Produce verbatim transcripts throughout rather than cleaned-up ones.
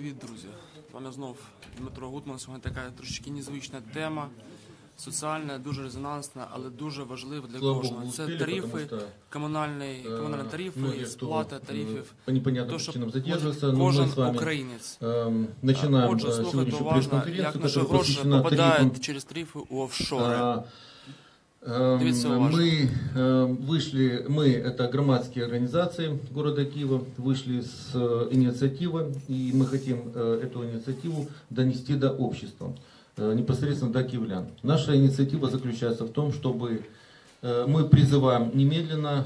Привіт, друзі! У мене знов Дмитро Гутман. Сьогодні така трошечки незвична тема, соціальна, дуже резонансна, але дуже важлива для кожного. Це тарифи, комунальні, комунальні тарифи, сплата тарифів, то, що кожен українець. Отже, слухайте уважно, як наші гроші попадають через тарифи у офшори. Мы вышли, мы, это громадские организации города Киева, вышли с инициативой, и мы хотим эту инициативу донести до общества, непосредственно до киевлян. Наша инициатива заключается в том, чтобы мы призываем немедленно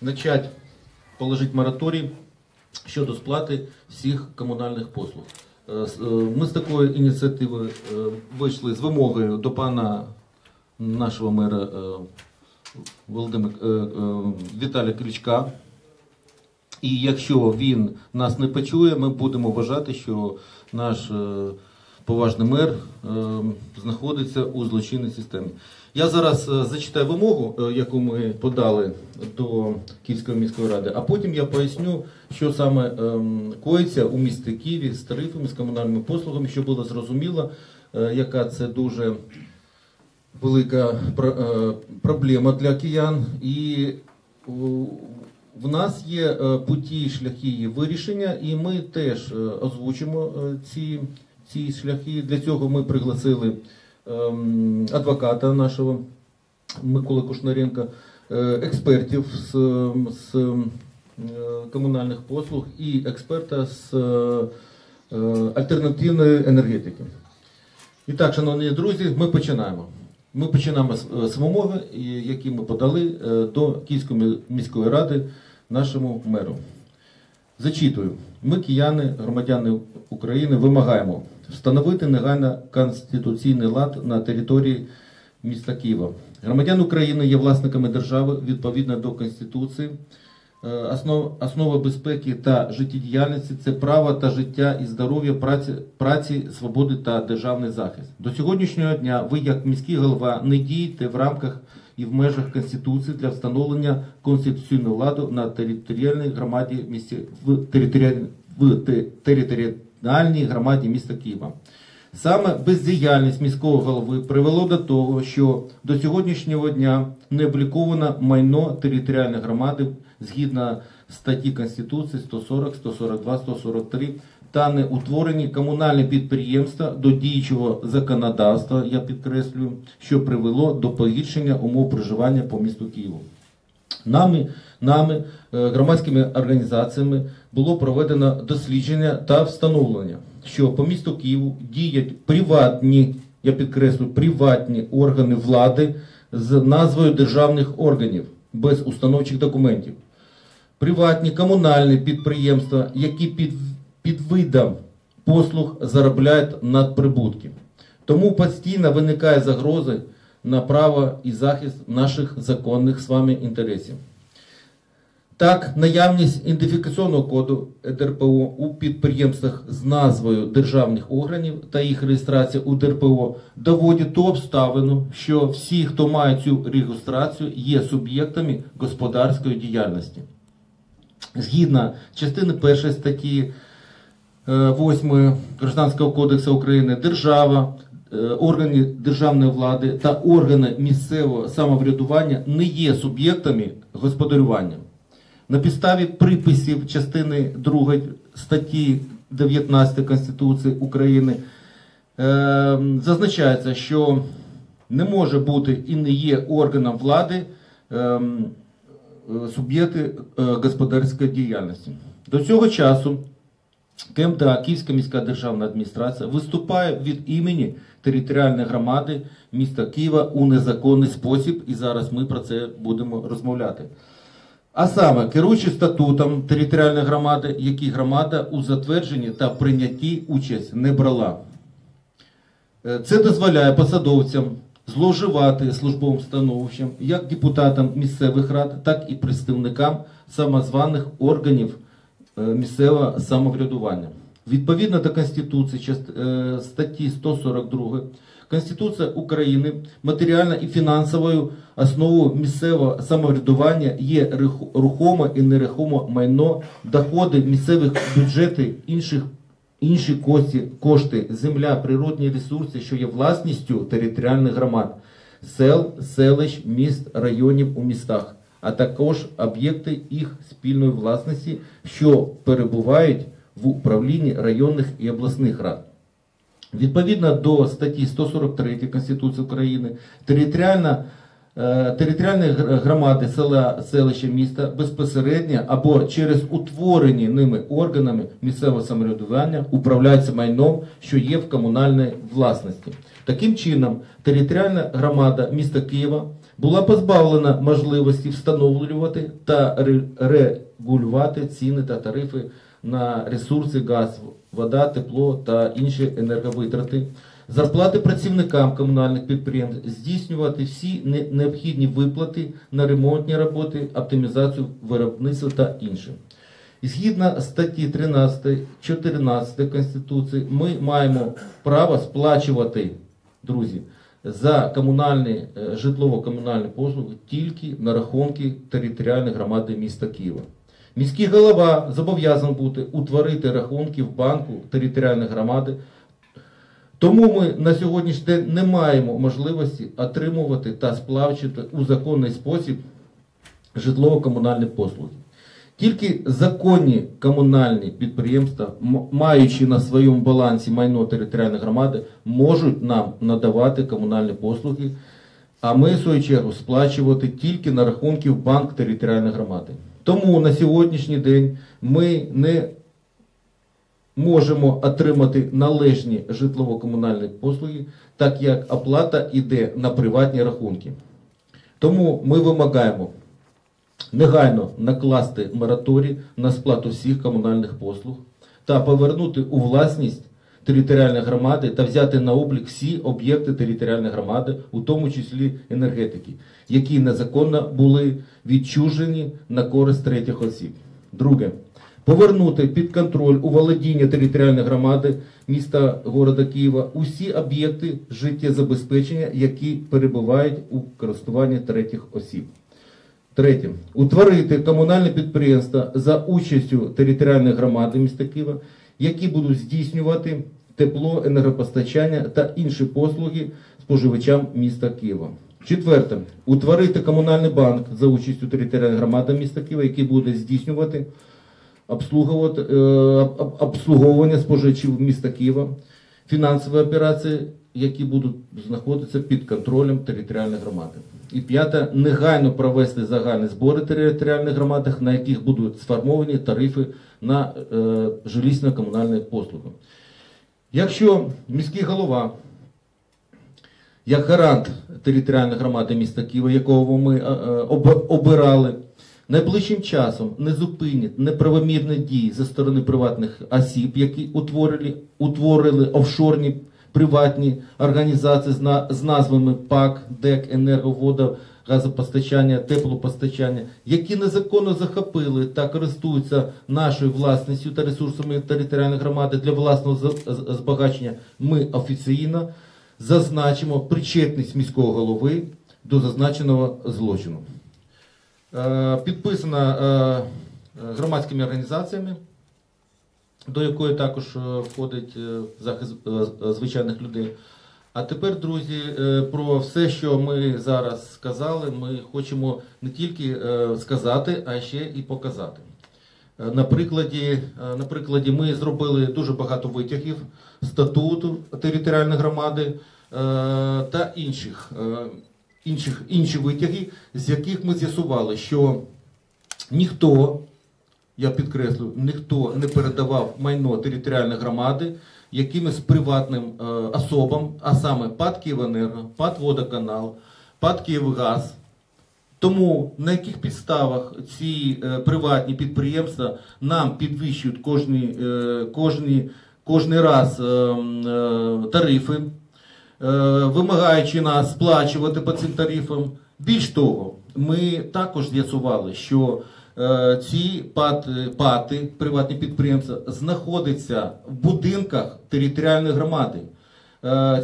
начать положить мораторий счету сплаты всех коммунальных послуг. Ми з такої ініціативи вийшли з вимогою до пана нашого мера Віталія Кличка. І якщо він нас не почує, ми будемо вважати, що наш поважний мер знаходиться у злочинній системі. Я зараз зачитаю вимогу, яку ми подали до Київської міської ради, а потім я поясню, що саме коїться у місті Києві з тарифами, з комунальними послугами, щоб було зрозуміло, яка це дуже велика проблема для киян. І в нас є путі, шляхи її вирішення, і ми теж озвучимо ці ці шляхи. Для цього ми пригласили адвоката нашого Миколи Кушнаренка, експертів з, з комунальних послуг і експерта з альтернативної енергетики. І так, шановні друзі, ми починаємо. Ми починаємо з вимоги, які ми подали до Київської міської ради нашому меру. Зачитую. Ми, кияни, громадяни України, вимагаємо встановити негайно конституційний лад на території міста Києва. Громадяни України є власниками держави відповідно до Конституції. Основа безпеки та життєдіяльності – це право та життя і здоров'я, праці, праці, свободи та державний захист. До сьогоднішнього дня ви, як міський голова, не дієте в рамках і в межах Конституції для встановлення конституційного ладу на територіальній громаді місті, в територіальній, в територіальній громаді міста Києва. Саме бездіяльність міського голови привело до того, що до сьогоднішнього дня не обліковано майно територіальної громади згідно статті Конституції сто сорок, сто сорок два, сто сорок три та не утворені комунальні підприємства до діючого законодавства, я підкреслюю, що привело до погіршення умов проживання по місту Києву. Нами, нами, громадськими організаціями, було проведено дослідження та встановлення, що по місту Києву діють приватні, я підкреслю, приватні органи влади з назвою державних органів, без установчих документів. Приватні комунальні підприємства, які під, під видом послуг заробляють надприбутки. Тому постійно виникає загрози на право і захист наших законних з вами інтересів. Так, наявність ідентифікаційного коду ДРПО у підприємствах з назвою державних органів та їх реєстрація у ДРПО доводить до обставину, що всі, хто має цю реєстрацію, є суб'єктами господарської діяльності. Згідно частини першої статті восьмої Гражданського кодексу України, держава, органи державної влади та органи місцевого самоврядування не є суб'єктами господарювання. На підставі приписів частини другої статті дев'ятнадцятої Конституції України е зазначається, що не може бути і не є органом влади е суб'єкти е господарської діяльності. До цього часу КМДА, Київська міська державна адміністрація, виступає від імені територіальної громади міста Києва у незаконний спосіб, і зараз ми про це будемо розмовляти. А саме, керуючи статутом територіальної громади, які громада у затвердженні та прийнятті участь не брала. Це дозволяє посадовцям зловживати службовим становищем як депутатам місцевих рад, так і представникам самозваних органів місцевого самоврядування. Відповідно до Конституції статті сто сорок два Конституція України матеріальна і фінансовою основою місцевого самоврядування є рухоме і нерухоме майно, доходи місцевих бюджетів, інших, інші кошти, земля, природні ресурси, що є власністю територіальних громад, сел, селищ, міст, районів у містах, а також об'єкти їх спільної власності, що перебувають в управлінні районних і обласних рад. Відповідно до статті сто сорок три Конституції України, територіальна, е, територіальні громади села, селища, міста безпосередньо або через утворені ними органами місцевого самоврядування управляються майном, що є в комунальній власності. Таким чином, територіальна громада міста Києва була позбавлена можливості встановлювати та регулювати ціни та тарифи на ресурси газ, вода, тепло та інші енерговитрати, зарплати працівникам комунальних підприємств, здійснювати всі необхідні виплати на ремонтні роботи, оптимізацію виробництва та інше. І згідно статті тринадцять чотирнадцять Конституції ми маємо право сплачувати, друзі, за комунальні, житлово-комунальні послуги тільки на рахунки територіальної громади міста Києва. Міський голова зобов'язаний бути утворити рахунки в банку територіальної громади, тому ми на сьогоднішній день не маємо можливості отримувати та сплачувати у законний спосіб житлово-комунальні послуги. Тільки законні комунальні підприємства, маючи на своєму балансі майно територіальної громади, можуть нам надавати комунальні послуги, а ми, в свою чергу, сплачувати тільки на рахунки в банк територіальної громади. Тому на сьогоднішній день ми не можемо отримати належні житлово-комунальні послуги, так як оплата йде на приватні рахунки. Тому ми вимагаємо негайно накласти мораторій на сплату всіх комунальних послуг та повернути у власність територіальної громади та взяти на облік всі об'єкти територіальної громади, у тому числі енергетики, які незаконно були відчужені на користь третіх осіб. Друге. Повернути під контроль у володіння територіальної громади міста города Києва усі об'єкти життєзабезпечення, які перебувають у користуванні третіх осіб. Третє. Утворити комунальні підприємства за участю територіальної громади міста Києва, які будуть здійснювати тепло, енергопостачання та інші послуги споживачам міста Києва. Четверте. Утворити комунальний банк за участю територіальної громади міста Києва, який буде здійснювати обслуговувати, обслуговування споживачів міста Києва, фінансові операції, які будуть знаходитися під контролем територіальної громади. І п'яте, негайно провести загальні збори територіальних громад, на яких будуть сформовані тарифи на е, жилищно-комунальні послуги. Якщо міський голова, як гарант територіальної громади міста Києва, якого ми е, об, обирали, найближчим часом не зупинить неправомірні дії зі сторони приватних осіб, які утворили, утворили офшорні приватні організації з назвами ПАК, ДЕК, енерговода, газопостачання, теплопостачання, які незаконно захопили та користуються нашою власністю та ресурсами територіальної громади для власного збагачення, ми офіційно зазначимо причетність міського голови до зазначеного злочину. Підписана громадськими організаціями, до якої також входить захист звичайних людей. А тепер, друзі, про все, що ми зараз сказали, ми хочемо не тільки сказати, а ще і показати. На прикладі, на прикладі ми зробили дуже багато витягів статуту територіальної громади та інших, інших, інші витяги, з яких ми з'ясували, що ніхто, я підкреслю, ніхто не передавав майно територіальної громади якимось приватним е, особам, а саме ПАТ «Київенерго», ПАТ «Водоканал», ПАТ «Київгаз». Тому на яких підставах ці е, приватні підприємства нам підвищують кожні, е, кожні, кожний раз е, е, тарифи, е, вимагаючи нас сплачувати по цим тарифам. Більш того, ми також з'ясували, що ці пати, пати, приватні підприємства, знаходяться в будинках територіальної громади.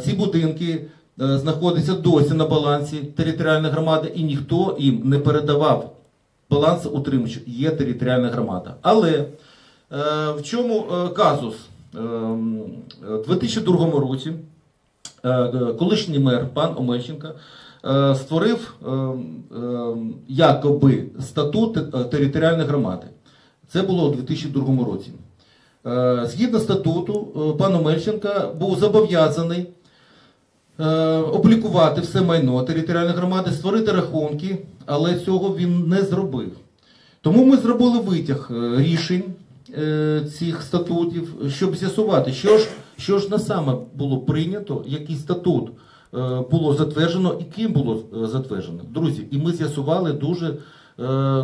Ці будинки знаходиться досі на балансі територіальної громади, і ніхто їм не передавав балансоутримувачу, є територіальна громада. Але в чому казус? У дві тисячі другому році колишній мер пан Омельченко створив якоби статут територіальної громади. Це було у дві тисячі другому році. Згідно статуту, пан Омельченко був зобов'язаний облікувати все майно територіальної громади, створити рахунки, але цього він не зробив. Тому ми зробили витяг рішень цих статутів, щоб з'ясувати, що ж, що ж насаме було прийнято, який статут було затверджено і ким було затверджено. Друзі, і ми з'ясували дуже,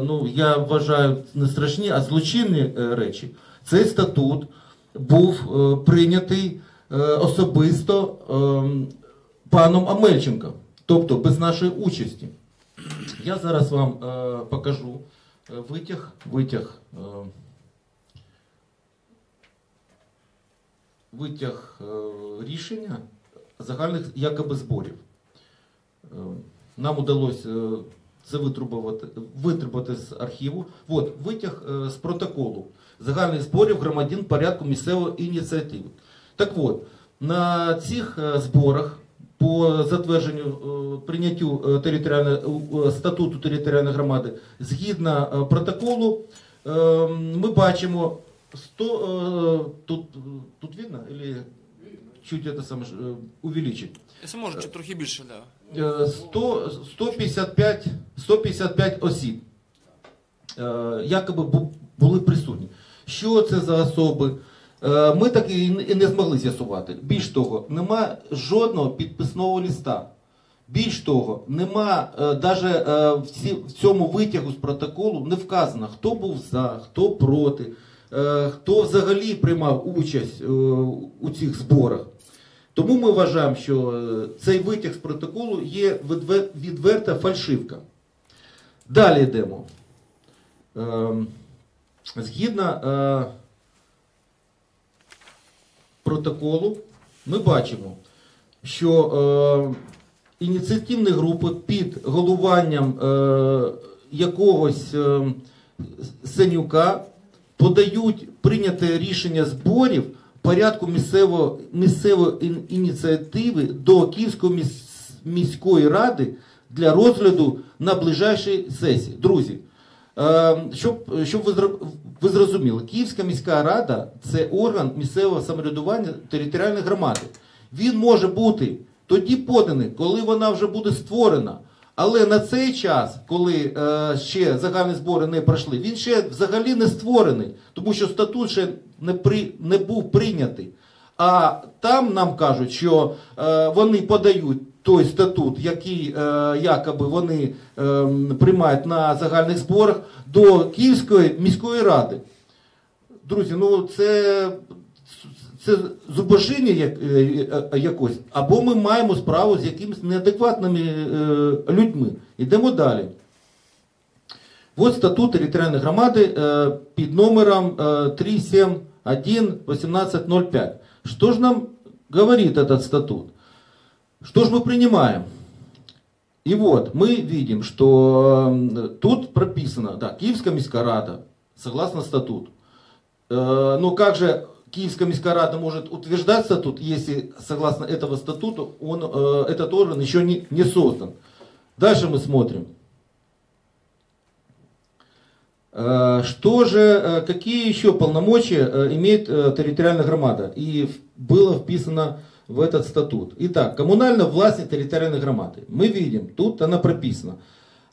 ну, я вважаю, не страшні, а злочинні речі. Цей статут був прийнятий особисто паном Омельченком, тобто без нашої участі. Я зараз вам покажу витяг, витяг, витяг рішення загальних якоби зборів. Нам удалося це витребувати з архіву. От, витяг з протоколу загальних зборів громадян порядку місцевої ініціативи. Так от, на цих зборах по затвердженню, прийняттю статуту територіальної громади згідно протоколу, ми бачимо сто, тут, тут видно? Или чуть это саме увеличить. Якщо можна, чуть трохи більше, да. сто п'ятдесят п'ять осіб якоби були присутні. Що це за особи? Ми так і не змогли з'ясувати. Більш того, нема жодного підписного листа. Більш того, нема, навіть в цьому витягу з протоколу не вказано, хто був за, хто проти, хто взагалі приймав участь у цих зборах. Тому ми вважаємо, що цей витяг з протоколу є відверта фальшивка. Далі йдемо. Згідно протоколу ми бачимо, що ініціативні групи під головуванням якогось Сенюка подають прийняте рішення зборів порядку місцево, місцевої ініціативи до Київської міської ради для розгляду на ближайшій сесії. Друзі, щоб, щоб ви зрозуміли, Київська міська рада – це орган місцевого самоврядування територіальної громади. Він може бути тоді поданий, коли вона вже буде створена. Але на цей час, коли е, ще загальні збори не пройшли, він ще взагалі не створений, тому що статут ще не, при, не був прийнятий. А там нам кажуть, що е, вони подають той статут, який е, якоби вони е, приймають на загальних зборах, до Київської міської ради. Друзі, ну це... Це зубожіння якось, або ми маємо справу з якимись неадекватними людьми. Йдемо далі. Ось статут територіальної громади під номером триста сімдесят один тире вісімнадцять нуль п'ять. Що ж нам говорить этот статут? Що ж ми приймаємо? І от, ми бачимо, що тут прописано, да, Київська міська рада, согласно статуту. Ну, як же... Киевская міська рада может утверждать статут, если согласно этого статуту он, э, этот орган еще не, не создан. Дальше мы смотрим. Э, что же, какие еще полномочия э, имеет э, территориальная громада? И было вписано в этот статут. Итак, коммунальная власть территориальной громады. Мы видим, тут она прописана.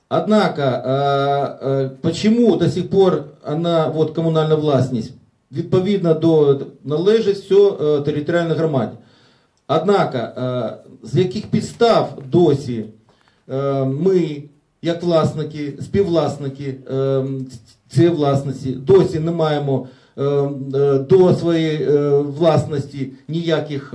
Однако, э, э, почему до сих пор она, вот коммунальная власть, відповідно до належить все територіальній громаді. Однак, з яких підстав досі ми, як власники, співвласники цієї власності, досі не маємо до своєї власності ніяких,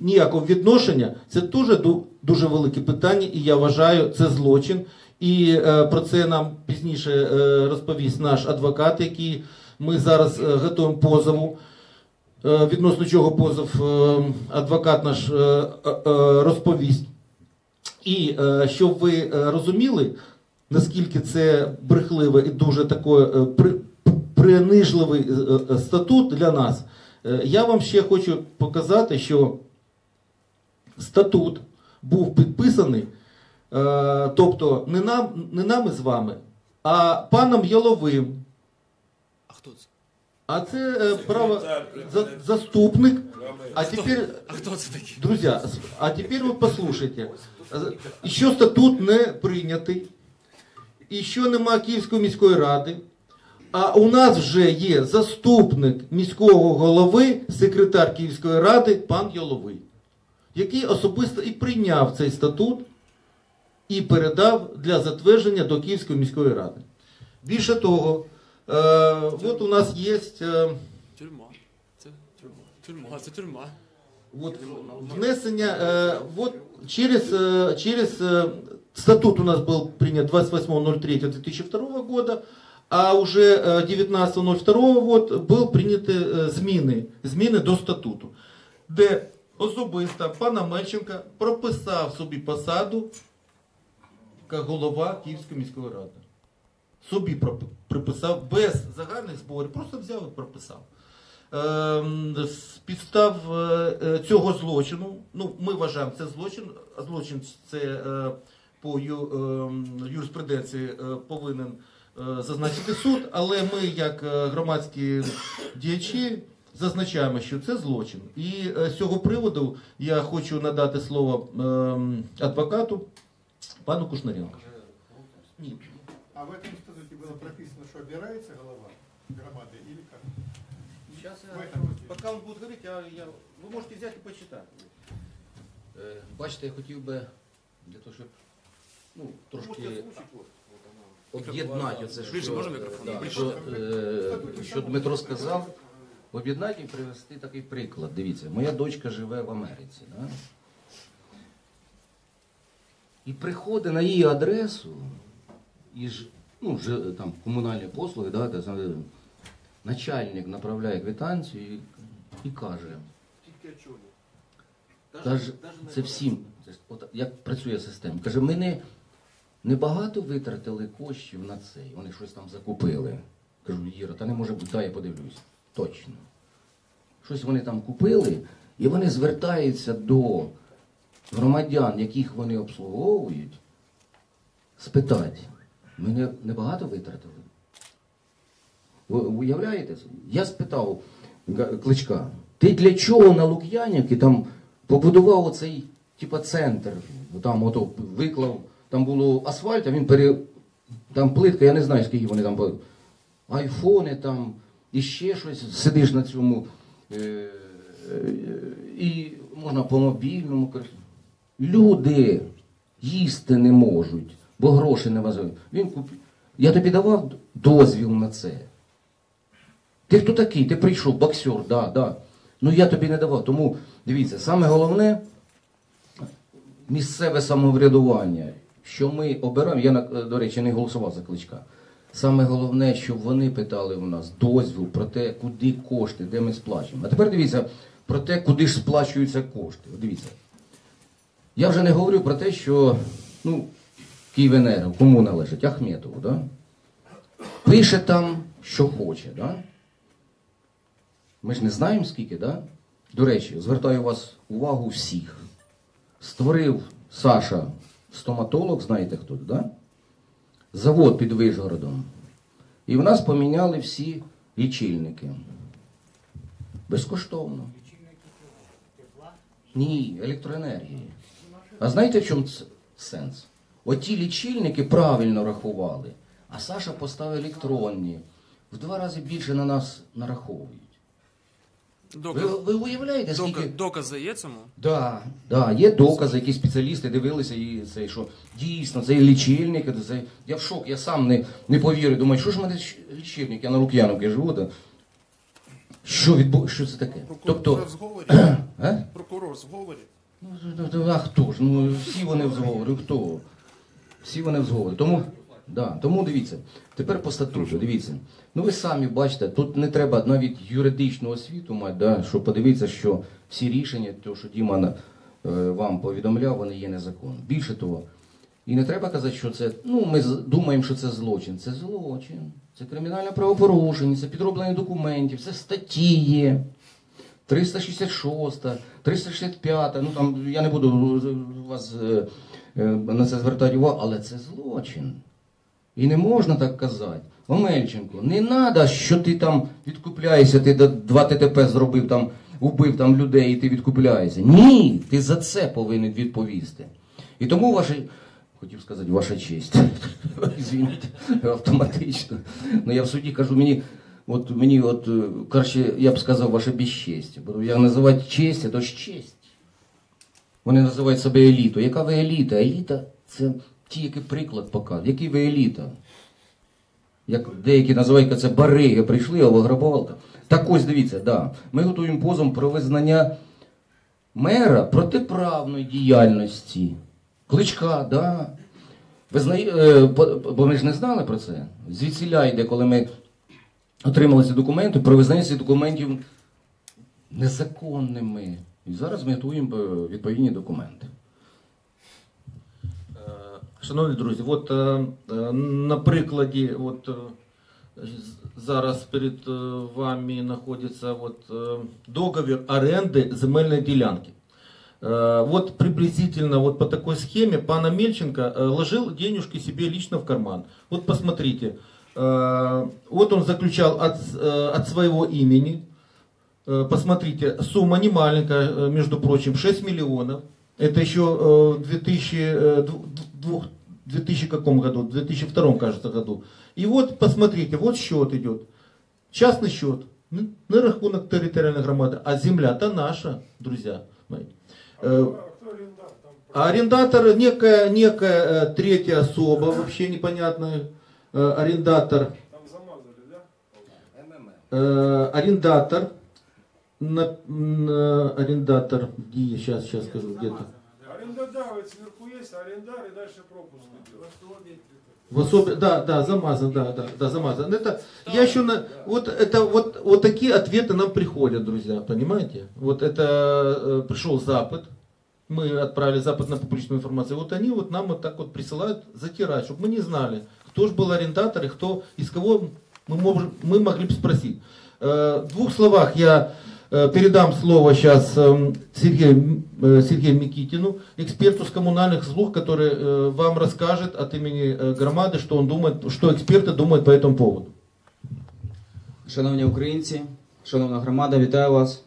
ніякого відношення, це дуже, дуже велике питання, і я вважаю, це злочин. І про це нам пізніше розповість наш адвокат, який ми зараз готуємо позову. відносно чого позов адвокат наш розповість. І щоб ви розуміли, наскільки це брехливе і дуже такий принижливий статут для нас, я вам ще хочу показати, що статут був підписаний, тобто не нам, не нами з вами, а паном Яловим. А хто це? А це право заступник. А теперь, друзья, а теперь вы послушайте. Еще статут не прийнятий, еще нема Київської міської ради, а у нас вже є заступник міського голови, секретар Київської ради пан Яловий, який особисто і прийняв цей статут і передав для затвердження до Київської міської ради. Більше того, э, вот у нас есть... Э, Тюрьма, це тюрьма. Вот, внесення, э, вот через, э, через э, статут у нас был принят двадцать восьмого марта две тысячи второго года, а уже э, девятнадцатого февраля вот, был приняты э, зміни, зміни до статуту, де особисто пана Мельченка прописав собі посаду як голова Київської міської ради. Собі прописав, без загальних зборів, просто взяв і прописав. З підстав цього злочину, ну ми вважаємо, це злочин, а злочин це по юриспруденції повинен зазначити суд, але ми як громадські діячі зазначаємо, що це злочин. І з цього приводу я хочу надати слово адвокату пану Кушнаренко. Ні. А в этом статуте было прописано, что обирается голова громады или как? Сейчас, пока он будет говорить, я, я, ви можете взяти і почитати. Бачите, я хотів би для того, щоб ну, трошки об'єднати це, що, да, що, е, що Дмитро сказав, об'єднати і привести такий приклад. Дивіться, моя дочка живе в Америці. Да? І приходить на її адресу, і ж, ну, вже там комунальні послуги, да, та, начальник направляє квитанцію і, і каже, каже, це всім, це, от, як працює система, каже, ми не, не багато витратили коштів на це, вони щось там закупили. Кажу, Іра, та не може бути, да, я подивлюсь, точно. Щось вони там купили, і вони звертаються до громадян, яких вони обслуговують, спитати, ми не, не багато витратили? Уявляєте? Я спитав Кличка, ти для чого на Лук'янівці там побудував оцей типу, центр, там ото виклав, там було асфальт, а він пере... там плитка, я не знаю, скільки вони там були, айфони там, і ще щось, сидиш на цьому, і можна по мобільному. Люди їсти не можуть, бо гроші не вазують. Він куп... Я тобі давав дозвіл на це. Ти хто такий? Ти прийшов, боксер, да, да. Ну я тобі не давав. Тому, дивіться, саме головне місцеве самоврядування, що ми обираємо, я, до речі, не голосував за Кличка. Саме головне, щоб вони питали у нас дозвіл про те, куди кошти, де ми сплачуємо. А тепер дивіться про те, куди ж сплачуються кошти. Дивіться. Я вже не говорю про те, що, ну, Київенерго, кому належить? Ахметову, да? Пише там, що хоче, да? Ми ж не знаємо скільки, да? До речі, звертаю вас увагу всіх. Створив Саша стоматолог, знаєте хто, да? Завод під Вишгородом. І в нас поміняли всі лічильники. Безкоштовно. Ні, електроенергії. А знаєте в чому сенс? Оті лічильники правильно рахували, а Саша поставив електронні. В два рази більше на нас нараховують. Доказ. Ви, ви уявляєте, скільки... Докази є цьому? Так, да, да, є докази, які спеціалісти дивилися, і це, що дійсно, це лічильник, це... я в шок, я сам не, не повірю, думаю, що ж в мене лічильник, я на Лук'янівці живу, да? Що, відбу... що це таке? Прокурор, тобто... в зговорі. А? Прокурор в зговорі. Ну, а хто ж, ну всі вони в зговорі, хто? Всі вони в зговорі, тому Да. Тому дивіться, тепер по статуту, дивіться. Ну ви самі бачите, тут не треба навіть юридичну освіту мати, да, щоб подивитися, що всі рішення, то, що Діма вам повідомляв, вони є незаконні. Більше того, і не треба казати, що це, ну ми думаємо, що це злочин. Це злочин, це кримінальне правопорушення, це підроблення документів, це статті є. триста шістдесят шість, триста шістдесят п'ять, ну там я не буду вас на це звертати увагу, але це злочин. І не можна так казати. Омельченко, не треба, що ти там відкупляєшся, ти два ТТП зробив, там, убив там людей і ти відкупляєшся. Ні, ти за це повинен відповісти. І тому ваші... Хотів сказати, ваша честь. Извините, автоматично. Ну я в суді кажу, мені... От мені, от, коротше, я б сказав, ваше безчестя. Бо я називати честь, а то ж честь. Вони називають себе елітою. Яка ви еліта? Еліта – це ті, які приклад показують. Які ви еліта? Як деякі називають, це бариги прийшли, а виграбували. Так ось, дивіться, да. Ми готуємо позов про визнання мера протиправної діяльності. Кличка, да. Визнає, бо ми ж не знали про це. Звідсіля йде, коли ми... Отрималися документи про визнання цих документів незаконними. І зараз ми готуємо відповідні документи. Шановні друзі, от на прикладі, от зараз перед вами знаходиться от договір оренди земельної ділянки. Вот приблизительно вот по такой схеме пан Омельченко ложил денежки себе лично в карман. Вот посмотрите. Вот он заключал от, от своего имени, посмотрите, сумма не маленькая, между прочим, шесть миллионов, это еще в двухтысячном каком году, в две тысячи втором, кажется, году. И вот, посмотрите, вот счет идет, частный счет, на рахунок территориальной громады, а земля-то наша, друзья мои. А арендатор некая, некая третья особа, вообще непонятная. Арендатор, там замазали, да? э, арендатор, на, на, арендатор, и сейчас, сейчас скажу, где-то. Арендодавец сверху есть, арендар и дальше пропуск. В особе, да, да, замазан, да, да, да, замазан. Это, да, я еще на, да. вот, это, вот, вот такие ответы нам приходят, друзья, понимаете? Вот это э, пришел Запад. Мы отправили Запад на публичную информацию. Вот они вот нам вот так вот присылают затирать, чтобы мы не знали, кто же был арендатор и кто, из кого мы, можем, мы могли бы спросить. В двух словах я передам слово сейчас Сергею, Сергею Микитину, эксперту с коммунальных служб, который вам расскажет от имени громады, что он думает, что эксперты думают по этому поводу. Шановні українці, шановна громада, вітаю вас.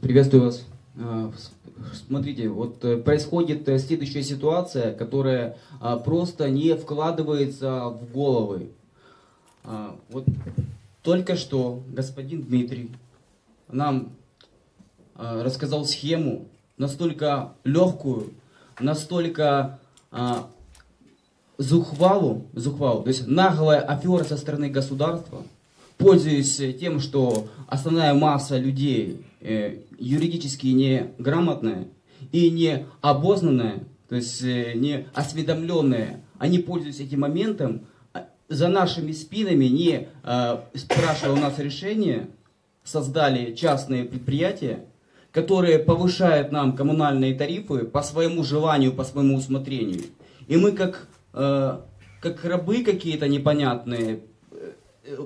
Приветствую вас. Смотрите, вот происходит следующая ситуация, которая просто не вкладывается в головы. Вот только что господин Дмитрий нам рассказал схему, настолько легкую, настолько зухвалу, зухвалу, то есть наглая афера со стороны государства, пользуясь тем, что основная масса людей юридически неграмотные и не обознанные, то есть не осведомленные, они пользуются этим моментом, за нашими спинами, не спрашивая у нас решения, создали частные предприятия, которые повышают нам коммунальные тарифы по своему желанию, по своему усмотрению. И мы как, как рабы какие-то непонятные,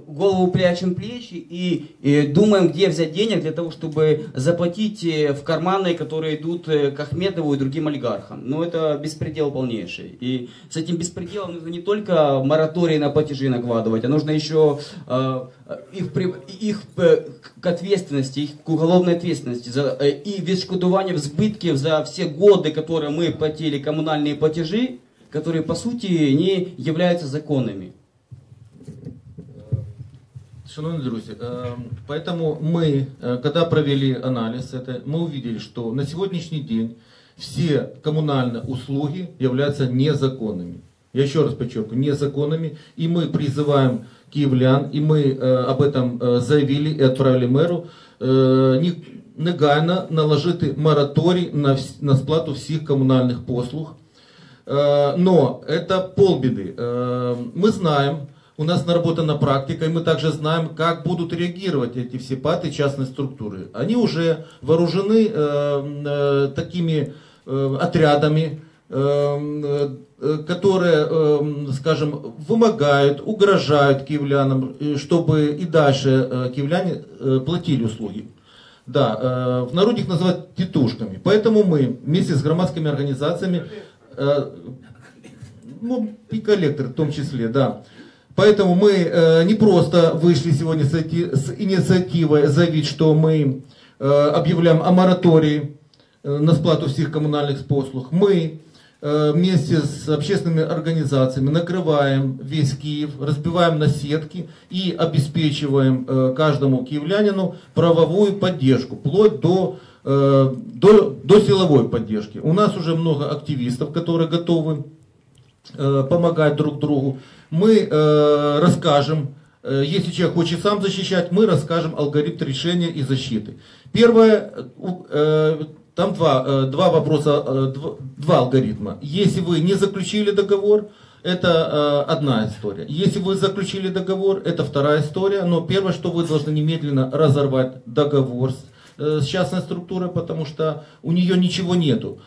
голову прячем плечи и, и думаем, где взять денег для того, чтобы заплатить в карманы, которые идут к Ахмедову и другим олигархам. Но это беспредел полнейший. И с этим беспределом нужно не только мораторий на платежи накладывать, а нужно еще э, их, их к ответственности, их к уголовной ответственности за, э, и вешкодувание в сбытке за все годы, которые мы платили коммунальные платежи, которые по сути не являются законными. Шановні друзі, поэтому мы, когда провели анализ, это, мы увидели, что на сегодняшний день все коммунальные услуги являются незаконными. Я еще раз подчеркиваю, незаконными. И мы призываем киевлян, и мы об этом заявили и отправили мэру, негайно наложити мораторій на сплату всіх комунальних послуг. Но это полбеды. Мы знаем, у нас наработана практика, и мы также знаем, как будут реагировать эти все паты частной структуры. Они уже вооружены такими отрядами, которые, скажем, вымогают, угрожают киевлянам, чтобы и дальше киевляне платили услуги. Да, в народе их называют титушками. Поэтому мы вместе с громадскими организациями, ну, и коллектор в том числе, да. Поэтому мы не просто вышли сегодня с инициативой заявить, что мы объявляем о моратории на сплату всех коммунальных послуг. Мы вместе с общественными организациями накрываем весь Киев, разбиваем на сетки и обеспечиваем каждому киевлянину правовую поддержку, вплоть до, до, до силовой поддержки. У нас уже много активистов, которые готовы помогать друг другу. Мы расскажем, если человек хочет сам защищать, мы расскажем алгоритм решения и защиты. Первое, там два, два вопроса, два алгоритма. Если вы не заключили договор, это одна история. Если вы заключили договор, это вторая история. Но первое, что вы должны немедленно разорвать договор с частной структурой, потому что у нее ничего нету.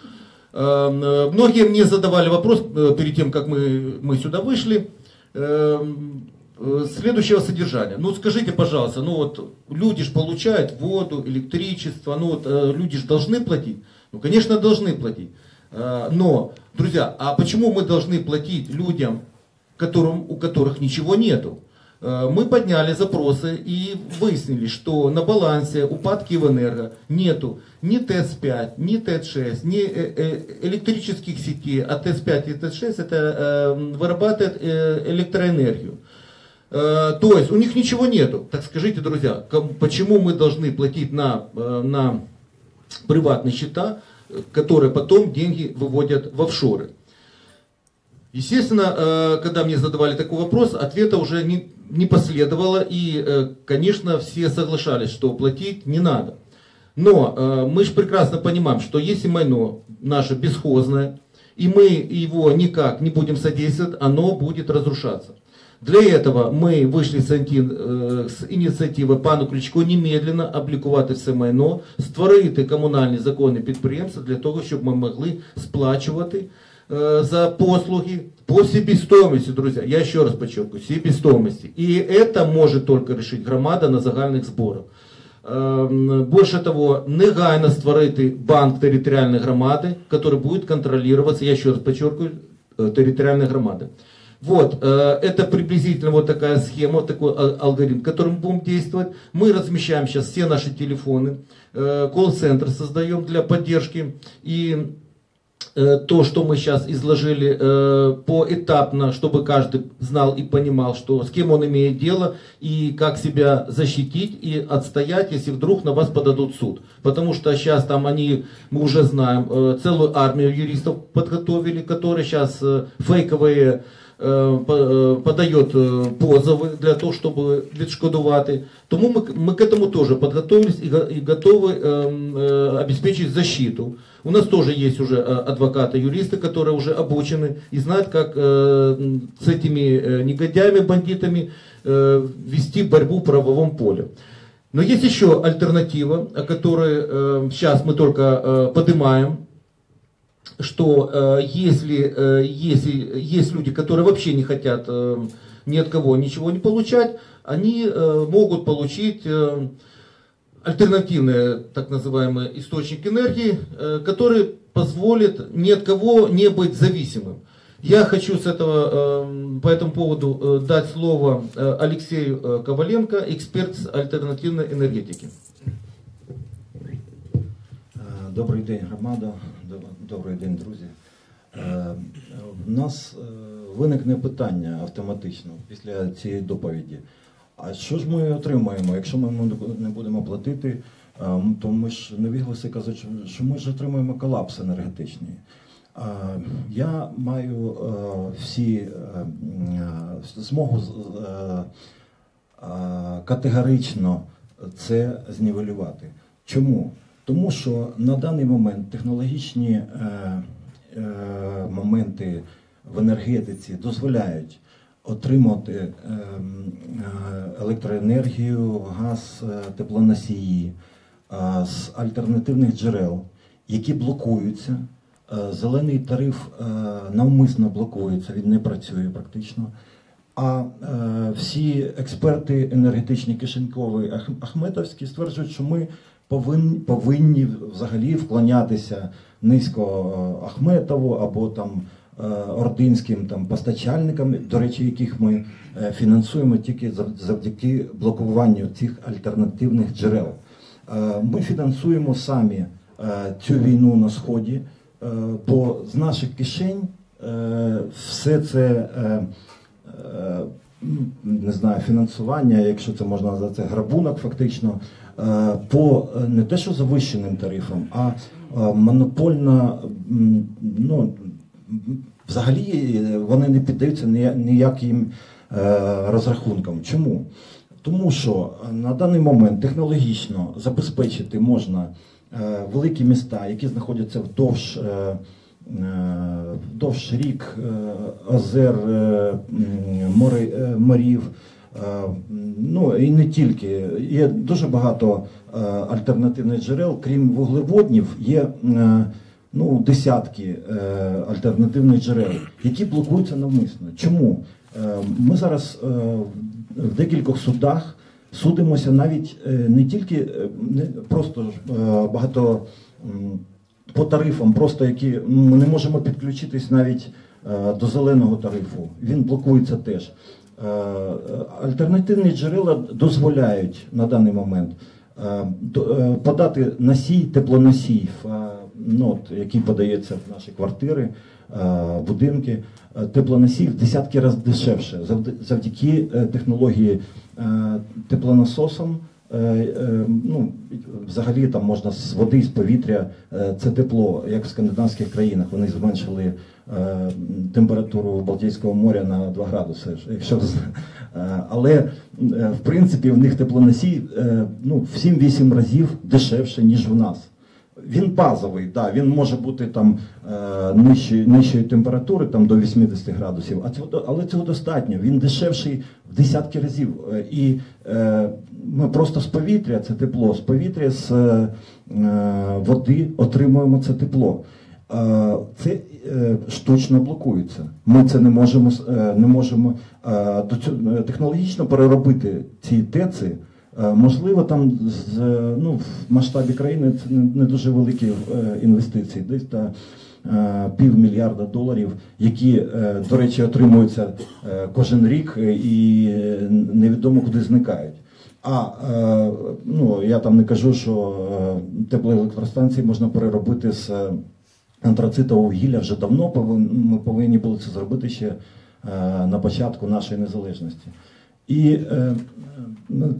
Многие мне задавали вопрос перед тем, как мы, мы сюда вышли, следующего содержания. Ну скажите, пожалуйста, ну вот люди же получают воду, электричество, ну вот люди же должны платить? Ну конечно должны платить. Но, друзья, а почему мы должны платить людям, которым, у которых ничего нету? Мы подняли запросы и выяснили, что на балансе у ПАТ «Киевэнерго» нету ни ТЭЦ пять, ни ТЭЦ шесть, ни электрических сетей, а ТЭЦ пять и ТЭЦ шесть это вырабатывает электроэнергию. То есть у них ничего нету. Так скажите, друзья, почему мы должны платить на, на приватные счета, которые потом деньги выводят в офшоры? Естественно, когда мне задавали такой вопрос, ответа уже не, не последовало, и, конечно, все соглашались, что платить не надо. Но мы же прекрасно понимаем, что если майно наше бесхозное, и мы его никак не будем содействовать, оно будет разрушаться. Для этого мы вышли с, с ініціативи пану Кличко немедленно облікувати все майно, створити комунальні законні підприємства для того, щоб ми могли сплачувати за послуги по себестоимости, друзья. Я еще раз подчеркиваю, себестоимости. И это может только решить громада на загальных сборах. Больше того, негайно створити банк территориальной громады, который будет контролироваться, я еще раз подчеркиваю, территориальной громады. Вот, это приблизительно вот такая схема, такой алгоритм, которым будем действовать. Мы размещаем сейчас все наши телефоны, колл-центр создаем для поддержки, и то, что мы сейчас изложили поэтапно, чтобы каждый знал и понимал, что, с кем он имеет дело, и как себя защитить и отстоять, если вдруг на вас подадут в суд. Потому что сейчас там они, мы уже знаем, целую армию юристов подготовили, которые сейчас фейковые подает позови для того, чтобы відшкодувати. Тому ми, ми к этому тоже подготовились и, и готовы э, обеспечить защиту. У нас тоже есть уже адвокаты, юристы, которые уже обучены и знают, как э, с этими негодяями, бандитами э, вести борьбу в правовом поле. Но есть еще альтернатива, о которой э, сейчас мы только э, поднимаем, что э, если, э, если есть люди, которые вообще не хотят э, ни от кого ничего не получать, они э, могут получить э, альтернативные так называемые источники энергии, э, которые позволят ни от кого не быть зависимым. Я хочу с этого, э, по этому поводу э, дать слово э, Алексею э, Коваленко, эксперт с альтернативной энергетики. Добрий день, громада. Добрий день, друзі. В нас виникне питання автоматично після цієї доповіді. А що ж ми отримаємо? Якщо ми не будемо платити, то ми ж невігласи кажуть, що ми ж отримаємо колапс енергетичний. Я маю всі змогу категорично це знівелювати. Чому? Тому що на даний момент технологічні моменти в енергетиці дозволяють отримати електроенергію, газ, теплоносії з альтернативних джерел, які блокуються. Зелений тариф навмисно блокується, він не працює практично. А всі експерти енергетичні Кишенькової, Ахметовські стверджують, що ми повинні, повинні взагалі вклонятися низько Ахметову або там ординським там постачальникам, до речі, яких ми фінансуємо тільки завдяки блокуванню цих альтернативних джерел. Ми фінансуємо самі цю війну на Сході, бо з наших кишень все це, не знаю, фінансування, якщо це можна назвати, грабунок фактично, по не те що завищеним тарифам, а монопольно, ну, взагалі вони не піддаються ніяким розрахункам. Чому? Тому що на даний момент технологічно забезпечити можна великі міста, які знаходяться вдовж, вдовж рік, озер, морів, ну і не тільки. Є дуже багато альтернативних джерел, крім вуглеводнів, є ну, десятки альтернативних джерел, які блокуються навмисно. Чому? Ми зараз в декількох судах судимося навіть не тільки не просто багато по тарифам, просто які ми не можемо підключитись навіть до зеленого тарифу. Він блокується теж. Альтернативні джерела дозволяють на даний момент подати носій, теплоносій, ну, який подається в наші квартири, будинки, теплоносій в десятки разів дешевше завдяки технології теплонасосом. Ну, взагалі там можна з води, з повітря, це тепло, як в скандинавських країнах. Вони зменшили температуру Балтійського моря на два градуси. Якщо... Але, в принципі, в них теплоносій ну, в сім-вісім разів дешевше, ніж в нас. Він базовий, да, він може бути там нижчої, нижчої температури, там до вісімдесят градусів, а цього, але цього достатньо, він дешевший в десятки разів. І е, ми просто з повітря це тепло, з повітря, з е, води отримуємо це тепло. Е, це е, штучно блокується. Ми це не можемо, е, не можемо е, до цього, технологічно переробити ці ТЕЦи. Можливо, там з, ну, в масштабі країни це не дуже великі інвестиції, десь та півмільярда доларів, які, до речі, отримуються кожен рік і невідомо куди зникають. А ну, я там не кажу, що теплоелектростанції можна переробити з антрацитового вугілля вже давно, ми повинні були це зробити ще на початку нашої незалежності. І е,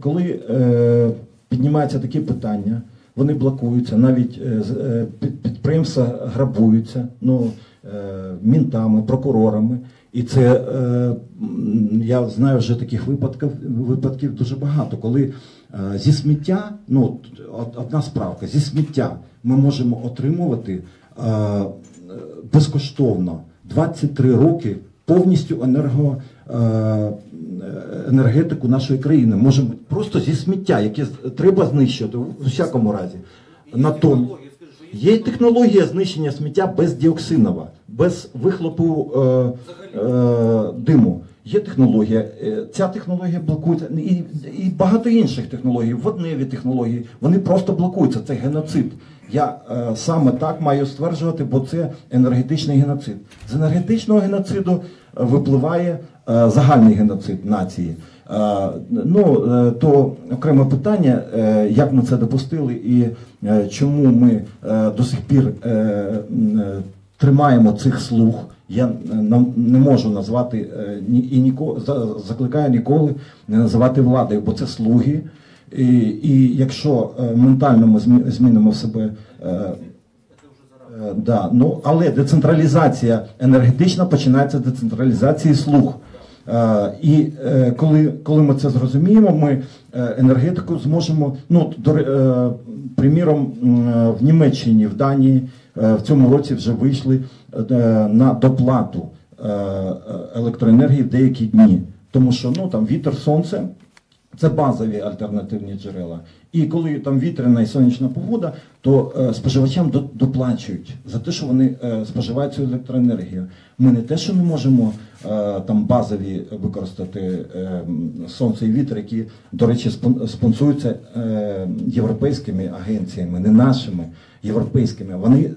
коли е, піднімаються такі питання, вони блокуються, навіть е, підприємства грабуються, ну, е, мінтами, прокурорами. І це, е, я знаю вже таких випадків, випадків дуже багато, коли е, зі сміття, ну, одна справка, зі сміття ми можемо отримувати е, безкоштовно двадцять три роки повністю енерго... Е, енергетику нашої країни. Можемо просто зі сміття, яке треба знищити у всякому разі. Натомість є технологія знищення сміття без діоксинова, без вихлопу е, е, диму. Є технологія, ця технологія блокується, і, і багато інших технологій, водневі технології, вони просто блокуються, це геноцид. Я е, саме так маю стверджувати, бо це енергетичний геноцид. З енергетичного геноциду випливає е, загальний геноцид нації. Е, ну, е, то окреме питання, е, як ми це допустили і е, чому ми е, до сих пір е, е, тримаємо цих слуг. Я не можу назвати і ніколи, закликаю ніколи не називати владою, бо це слуги. І, і якщо ментально ми змінимо в себе, да, ну, але децентралізація енергетична починається з децентралізації слуг. І коли, коли ми це зрозуміємо, ми енергетику зможемо, ну, до, приміром, в Німеччині, в Данії, в цьому році вже вийшли на доплату електроенергії деякі дні. Тому що ну, там вітер, сонце – це базові альтернативні джерела. І коли там вітряна і сонячна погода, то споживачам доплачують за те, що вони споживають цю електроенергію. Ми не те, що не можемо там базові використати сонце і вітер, які, до речі, спонсуються європейськими агенціями, не нашими, європейськими. Вони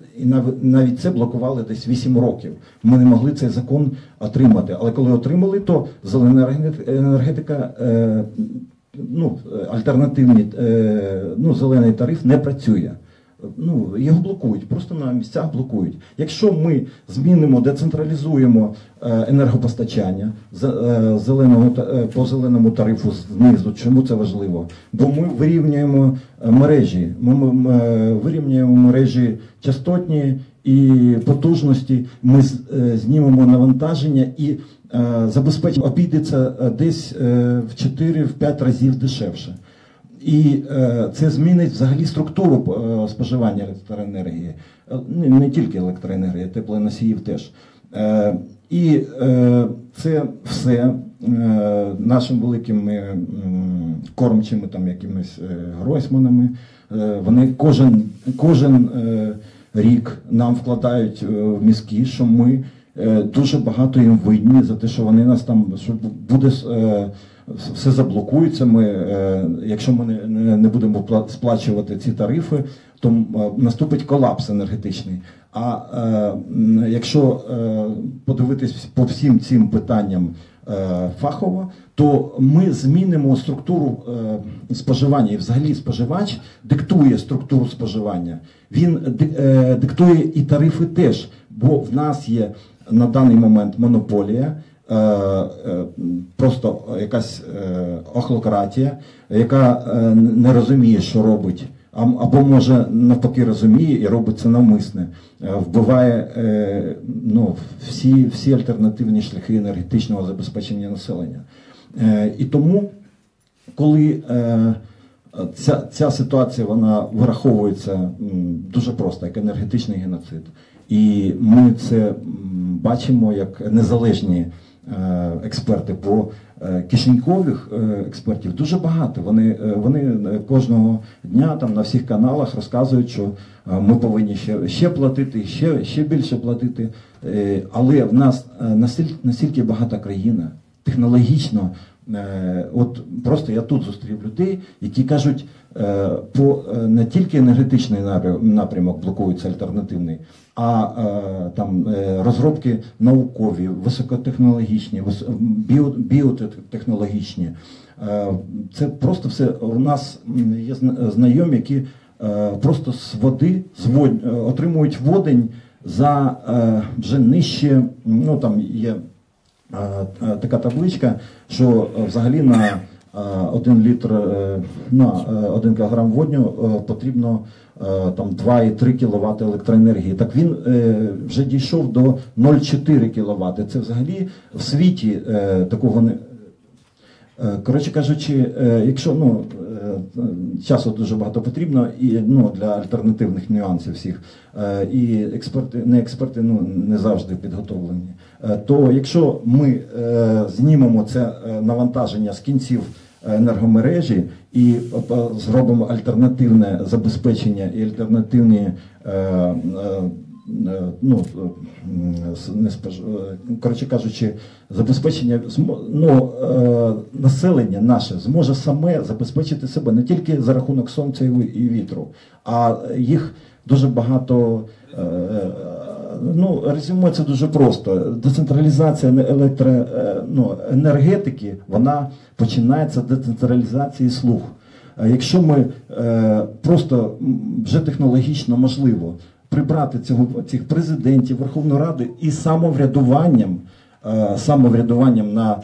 навіть це блокували десь вісім років. Ми не могли цей закон отримати. Але коли отримали, то зелена енергетика, ну, альтернативний, ну, зелений тариф не працює. Ну, його блокують, просто на місцях блокують. Якщо ми змінимо, децентралізуємо енергопостачання зеленого, по зеленому тарифу знизу, чому це важливо? Бо ми вирівнюємо мережі, ми вирівнюємо мережі частотні і потужності, ми знімемо навантаження і забезпечення обійдеться десь в чотири-п'ять разів дешевше. І це змінить взагалі структуру споживання електроенергії, не тільки електроенергії, теплоносіїв теж. І це все нашим великими кормчими там якимись Гройсманами, вони кожен, кожен рік нам вкладають в мізки, що ми дуже багато їм винні за те, що вони нас там, що буде все заблокується. Ми, якщо ми не будемо сплачувати ці тарифи, то наступить колапс енергетичний. А якщо подивитись по всім цим питанням фахово, то ми змінимо структуру споживання. І взагалі споживач диктує структуру споживання. Він диктує і тарифи теж, бо в нас є на даний момент монополія, просто якась охлократія, яка не розуміє, що робить, або може навпаки розуміє і робить це навмисне, вбиває ну, всі, всі альтернативні шляхи енергетичного забезпечення населення. І тому, коли ця, ця ситуація вона враховується дуже просто, як енергетичний геноцид, і ми це бачимо як незалежні експерти, бо кишенькових експертів дуже багато. Вони, вони кожного дня там на всіх каналах розказують, що ми повинні ще, ще платити, ще, ще більше платити. Але в нас настільки багата країна, технологічно. От просто я тут зустрів людей, які кажуть, по не тільки енергетичний напрямок блокується альтернативний, а там розробки наукові, високотехнологічні, біотехнологічні. Це просто все. У нас є знайомі, які просто з води отримують водень за вже нижче, ну там є така табличка, що взагалі на один літр, на один кілограм водню потрібно там два і три кіловати електроенергії. Так він вже дійшов до нуль цілих чотири кіловати. Це взагалі в світі такого не... Коротше кажучи, якщо, ну, часу дуже багато потрібно і, ну, для альтернативних нюансів всіх, і експерти, не експерти, ну, не завжди підготовлені, то якщо ми знімемо це навантаження з кінців енергомережі і зробимо альтернативне забезпечення і альтернативні, ну, не спож... коротше кажучи, забезпечення, ну, населення наше зможе саме забезпечити себе не тільки за рахунок сонця і вітру, а їх дуже багато. Ну, резюме це дуже просто. Децентралізація електро... ну, енергетики, вона починається з децентралізації слуг. Якщо ми просто вже технологічно можливо прибрати цього, цих президентів Верховної Ради і самоврядуванням, самоврядуванням на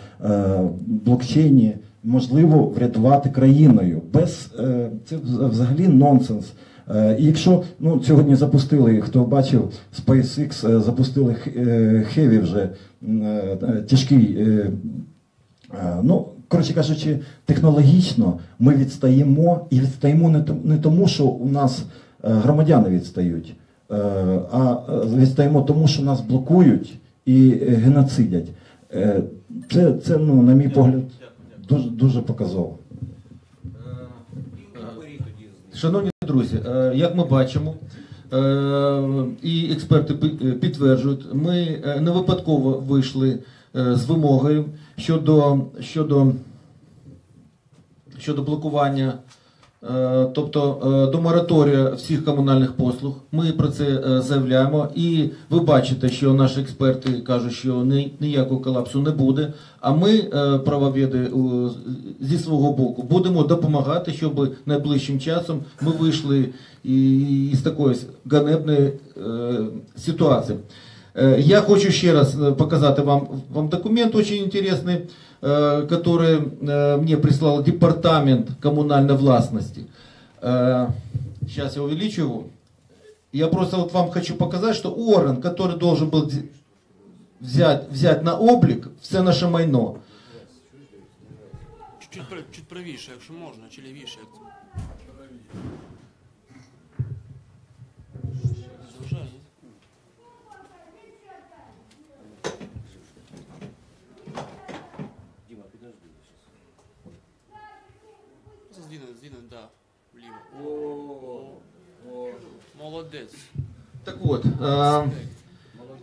блокчейні можливо врятувати країною. Без, це взагалі нонсенс. І якщо, ну, сьогодні запустили, хто бачив, SpaceX запустили Heavy вже, тяжкий, ну, коротше кажучи, технологічно ми відстаємо, і відстаємо не тому, що у нас громадяни відстають, а відстаємо тому, що нас блокують і геноцидять. Це, це ну, на мій погляд, дуже, дуже показово. Шановні друзі, як ми бачимо, і експерти підтверджують, ми не випадково вийшли з вимогою щодо, щодо, щодо блокування, тобто до мораторія всіх комунальних послуг. Ми про це заявляємо, і ви бачите, що наші експерти кажуть, що ніякого колапсу не буде, а ми, правоведи, зі свого боку будемо допомагати, щоб найближчим часом ми вийшли із такої ганебної ситуації. Я хочу ще раз показати вам, вам документ очень интересный, который мне прислал Департамент коммунальной властности. Сейчас я увеличу его. Я просто вот вам хочу показать, что орган, который должен был взять, взять на облик все наше майно. Чуть-чуть чуть правіше, якщо можна, чи лівіше. Да, влево. О, о, молодец. Так вот, э,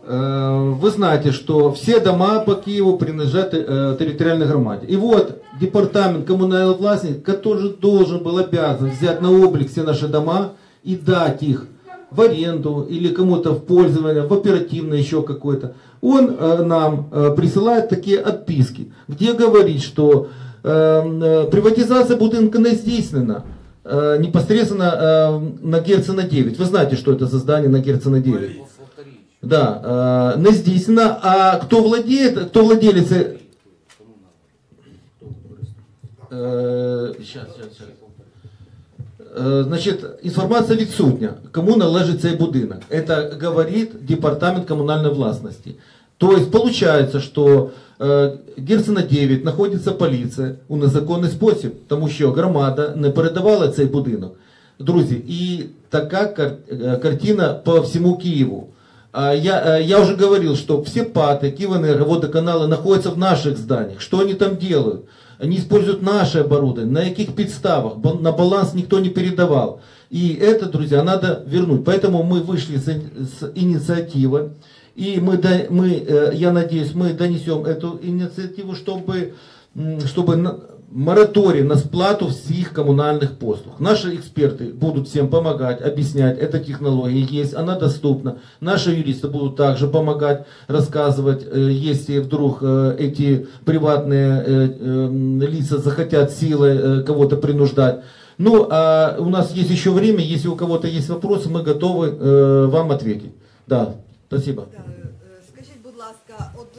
э, вы знаете, что все дома по Киеву принадлежат э, территориальной громаде. И вот департамент коммунальной власти, который должен был обязан взять на облик все наши дома и дать их в аренду или кому-то в пользование, в оперативное еще какое-то, он э, нам э, присылает такие отписки, где говорит, что приватизация будинка не здійснена непосредственно на Герцена девять. Вы знаете, что это за здание на Герцена девять? Да, не здійснена. А кто владеет, кто владелец? Сейчас, сейчас, сейчас. Значит, информация відсутня. Кому належит цей будинок? Это говорит департамент коммунальной властности. То есть получается, что э, Герцена дев'ять знаходиться поліція у незаконний спосіб, тому що громада не передавала цей будинок. Друзі, і така кар картина по всьому Києву. А я, а, я уже говорил, что все ПАТы, Киевэнерго, водоканалы находятся в наших зданиях. Что они там делают? Они используют наше оборудование. На каких подставах? На баланс никто не передавал. И это, друзья, надо вернуть. Поэтому мы вышли с, с инициативы. И мы, мы, я надеюсь, мы донесем эту инициативу, чтобы, чтобы мораторий на сплату всех коммунальных послуг. Наши эксперты будут всем помогать, объяснять, эта технология есть, она доступна. Наши юристы будут также помогать, рассказывать, если вдруг эти приватные лица захотят силой кого-то принуждать. Ну, а у нас есть еще время, если у кого-то есть вопросы, мы готовы вам ответить. Да. Спасибо. Скажіть, будь ласка, от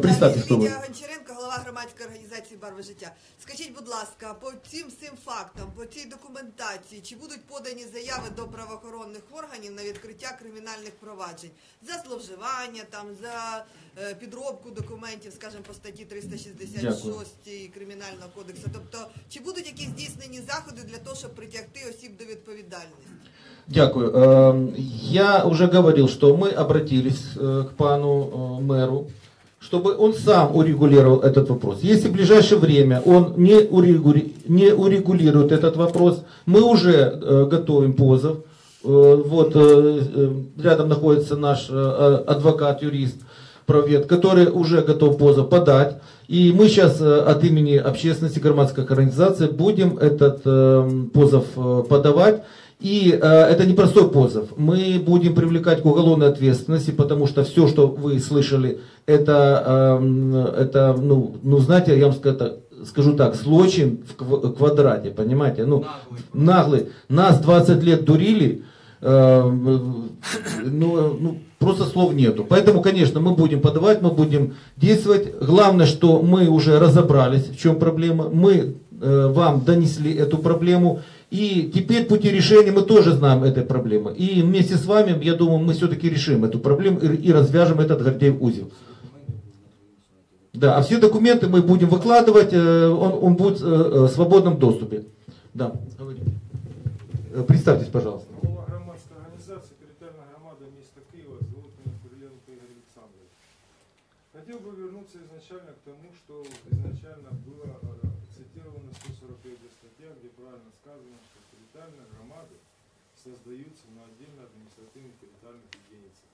представте Лідія Гончаренко, голова громадської організації «Барви життя». Скажіть, будь ласка, по цим всім фактам, по цій документації, чи будуть подані заяви до правоохоронних органів на відкриття кримінальних проваджень за зловживання, там за підробку документів, скажімо, по статті триста шістдесят шість Кримінального кодексу? Тобто, чи будуть якісь здійснені заходи для того, щоб притягти осіб до відповідальності? Дякую. Я уже говорил, что мы обратились к пану мэру, чтобы он сам урегулировал этот вопрос. Если в ближайшее время он не урегулирует этот вопрос, мы уже готовим позов. Вот рядом находится наш адвокат, юрист, правовед, который уже готов позов подать. И мы сейчас от имени общественности, громадской организации будем этот позов подавать. И э, это непростой позов. Мы будем привлекать к уголовной ответственности, потому что все, что вы слышали, это, э, это ну, ну, знаете, я вам скажу так, скажу так злочин в квадрате, понимаете? Ну, наглый. Нас двадцать лет дурили, э, ну, ну, просто слов нету. Поэтому, конечно, мы будем подавать, мы будем действовать. Главное, что мы уже разобрались, в чем проблема. Мы э, вам донесли эту проблему. И теперь пути решения мы тоже знаем этой проблемы. И вместе с вами, я думаю, мы все-таки решим эту проблему и развяжем этот гордеев узел. Да, а все документы мы будем выкладывать, он, он будет в свободном доступе. Да, говорите. Представьтесь, пожалуйста. хотел бы вернуться изначально к тому, что изначально было цитировано сто сорок третья статья, где правильно сказано, что территориальные громады создаются на отдельно административно-территориальных единицах.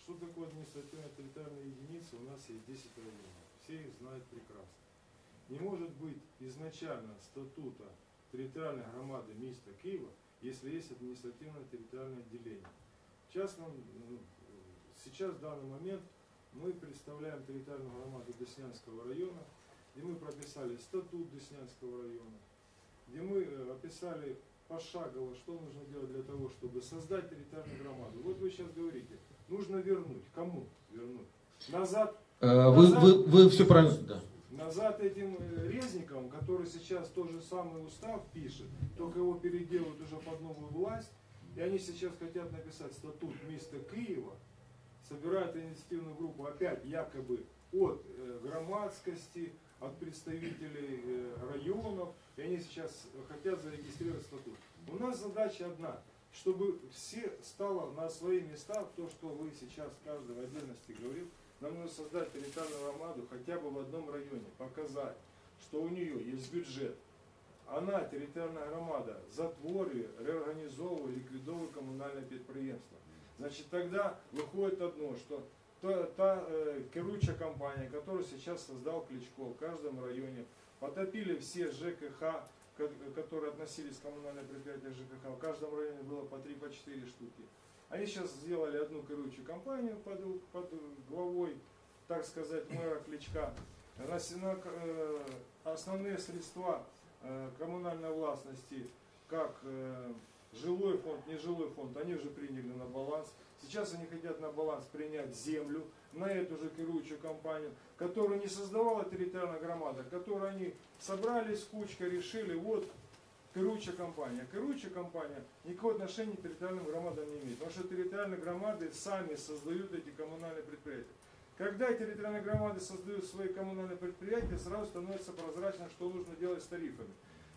Что такое административно-территориальные единицы? У нас есть десять районов. Все их знают прекрасно. Не может быть изначально статута территориальной громады міста Киева, если есть административно-территориальное деление. В частном, сейчас, в данный момент, мы представляем территориальную громаду Деснянского района, где мы прописали статут Деснянского района, где мы описали пошагово, что нужно делать для того, чтобы создать территориальную громаду. Вот вы сейчас говорите, нужно вернуть. Кому вернуть? Назад. А, вы, назад вы, вы все правильно. Да. Назад этим резникам, который сейчас тот же самый устав пишет, только его переделают уже под новую власть, и они сейчас хотят написать статут міста Киева, собирают инициативную группу опять якобы от громадскости, от представителей районов, и они сейчас хотят зарегистрировать статут. У нас задача одна, чтобы все стало на свои места, то, что вы сейчас каждый в отдельности говорил. Нам нужно создать территориальную громаду хотя бы в одном районе, показать, что у нее есть бюджет. Она, территориальная громада, затворює, реорганізовує, ліквідовує комунальне підприємство. Значит, тогда выходит одно, что та, та э, керуючая компания, которую сейчас создал Кличко в каждом районе, потопили все ЖКХ, которые относились к коммунальным предприятиям ЖКХ, в каждом районе было по три-четыре штуки. Они сейчас сделали одну керуючую компанию под, под главой, так сказать, мэра Кличка. Основные средства коммунальной властности, как жилой фонд, нежилой фонд, они уже приняли на баланс. Сейчас они хотят на баланс принять землю, на эту же керуючую компанию, которую не создавала территориальная громада, которую они собрались кучкой, решили, вот... Керуюча компания. Керуюча компания никакого отношения к территориальным громадам не имеет, потому что территориальные громады сами создают эти коммунальные предприятия. Когда территориальные громады создают свои коммунальные предприятия, сразу становится прозрачно, что нужно делать с тарифами.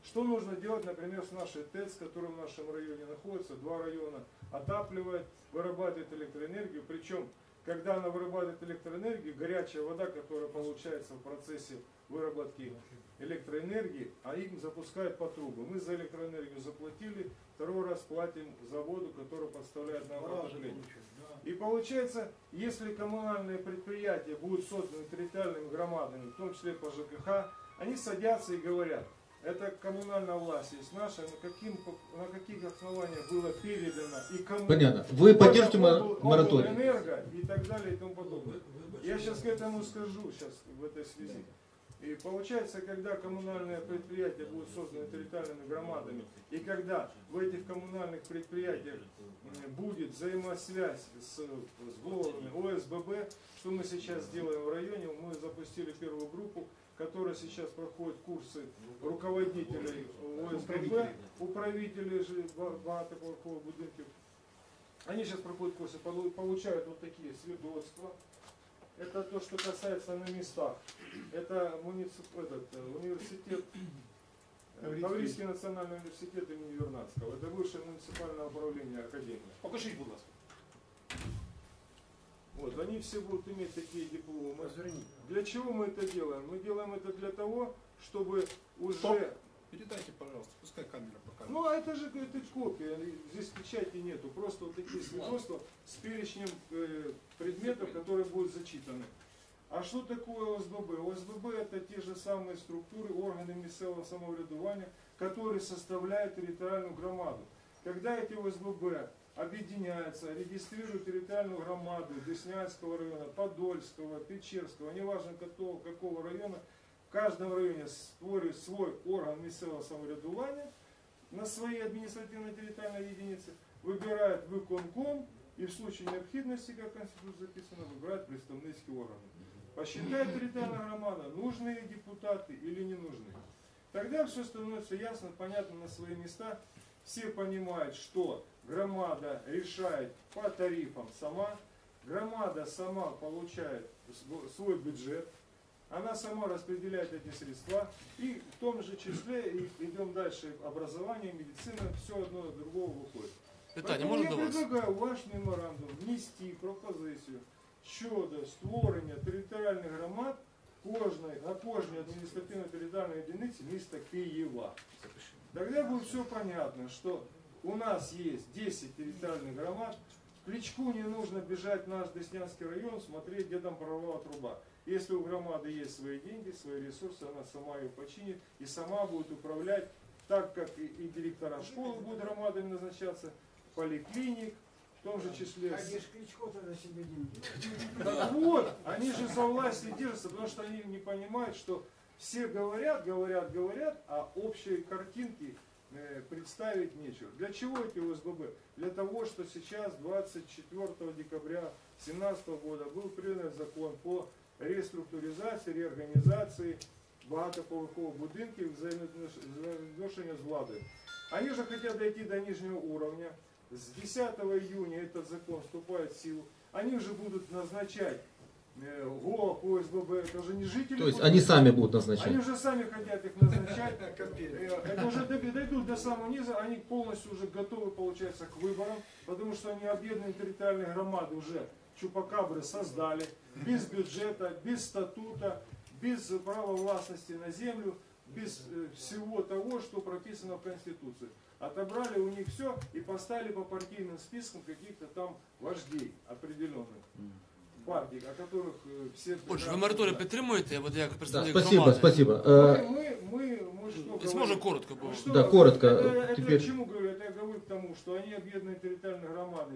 Что нужно делать, например, с нашей ТЭЦ, которая в нашем районе находится, два района отапливает, вырабатывает электроэнергию. Причем, когда она вырабатывает электроэнергию, горячая вода, которая получается в процессе выработки электроэнергии, а им запускают по трубу. Мы за электроэнергию заплатили, второй раз платим за воду, которую подставляют нам отопление. И получается, если коммунальные предприятия будут созданы территориальными громадами, в том числе по ЖКХ, они садятся и говорят, это коммунальная власть есть наша, на, каким, на каких основаниях было передано и кому... Понятно. Вы поддержите мораторий. Энерго и так далее и тому подобное. Я сейчас к этому скажу, сейчас в этой связи. И получается, когда коммунальные предприятия будут созданы территориальными громадами, и когда в этих коммунальных предприятиях будет взаимосвязь с, с головами ОСББ, что мы сейчас делаем в районе, мы запустили первую группу, которая сейчас проходит курсы руководителей ОСББ, управителей багатоповерховых будинков. Они сейчас проходят курсы, получают вот такие свидетельства. Это то, что касается на местах. Это муниципалитет, этот, университет, Таврийский национальный университет имени Вернадского. Это бывшее муниципальное управление академии. Покажите, пожалуйста. Вот, они все будут иметь такие дипломы. Для чего мы это делаем? Мы делаем это для того, чтобы уже... Стоп. Передайте, пожалуйста, пускай камера покажет. Ну, а это же это копия, здесь печати нету. Просто вот такие свидетельства с перечнем э, предметов, которые будут зачитаны. А что такое ОСББ? ОСББ это те же самые структуры, органы местного самоврядування, которые составляют территориальную громаду. Когда эти ОСББ объединяются, регистрируют территориальную громаду Деснянского района, Подольского, Печерского, неважно какого, какого района, в каждом районе створюють свой орган місцевого самоврядування на своїй адміністративно-територіальній єдиниці, вибирають виконком і в случае необхідності, як Конституція записано, вибирають представницькі органи. Посчитають територіальна громада, нужні депутати або не нужні. Тоді все становиться ясно, понятно на свої місця. Всі розуміють, що громада вирішує по тарифам сама, громада сама отримує свій бюджет, она сама распределяет эти средства, и в том же числе, идем дальше, образование, медицина, все одно от другого выходит. Питание, я предлагаю ваш меморандум внести пропозицию щодо створення територіальних громад кожної, на кожній адміністративно-територіальній единиці міста Києва. Тоді було все понятно, що у нас є десять територіальних громад. Кличку не нужно бежать в наш Деснянский район, смотреть, где там прорвала труба. Если у громады есть свои деньги, свои ресурсы, она сама ее починит и сама будет управлять, так как и, и директора школы будут громадами назначаться, поликлиник, в том же числе... А где же Кличко-то на себе деньги? Так вот, они же за власть и держатся, потому что они не понимают, что все говорят, говорят, говорят, а общие картинки... представить нечего. Для чего эти ОСББ? Для того, что сейчас двадцать четвёртого декабря две тысячи семнадцатого года был принят закон по реструктуризации, реорганизации багатоповерхових будинків взаимоотношения с владой. Они же хотят дойти до нижнего уровня. С десятого июня этот закон вступает в силу. Они уже будут назначать голов ОСББ, это уже не жители. То есть они сами будут назначать? Они уже сами хотят их назначать. Это уже дойдут до самого низа, они полностью уже готовы, получается, к выборам, потому что они объединенные территориальные громады уже чупакабры создали, без бюджета, без статута, без права властности на землю, без всего того, что прописано в Конституции. Отобрали у них все и поставили по партийным спискам каких-то там вождей определенных. Партій, о которых все... Отже, ви мораторій підтримуєте, от як представник громади? Да, спасибо, спасибо. Ми, ми, ми, що... Якщо можна, коротко. Да, коротко. Я чому говорю? Я говорю к тому, що вони об'єднані територіальні громади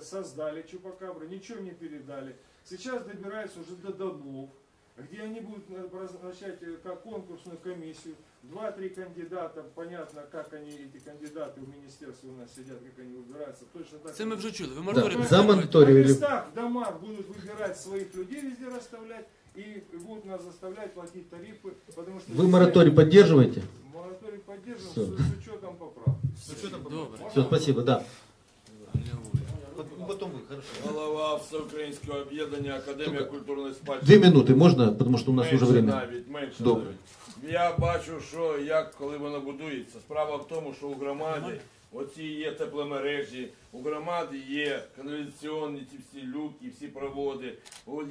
создали чупакабры, нічого не передали. Зараз добираються вже до домов, где они будут назначать конкурсную комиссию. Два-три кандидата, понятно, как они, эти кандидаты в министерстве у нас сидят, как они выбираются. Точно так. Это мы уже чули. Вы да. За мониторили. В местах, в домах будут выбирать своих людей, везде расставлять. И будут нас заставлять платить тарифы, потому что... Вы мораторий поддерживаете? Мораторий поддерживаем с, с учетом поправок. С учетом поправок. Все, спасибо, да. Потом вы, хорошо. Голова Всеукраїнського об'єднання Академія культурної спадщини. Дві минути можна, тому що у нас вже час. Навіть, менше навіть. Я бачу, що як, коли воно будується. Справа в тому, що у громаді оці є тепломережі, у громаді є каналізаційні ці всі люки, всі проводи,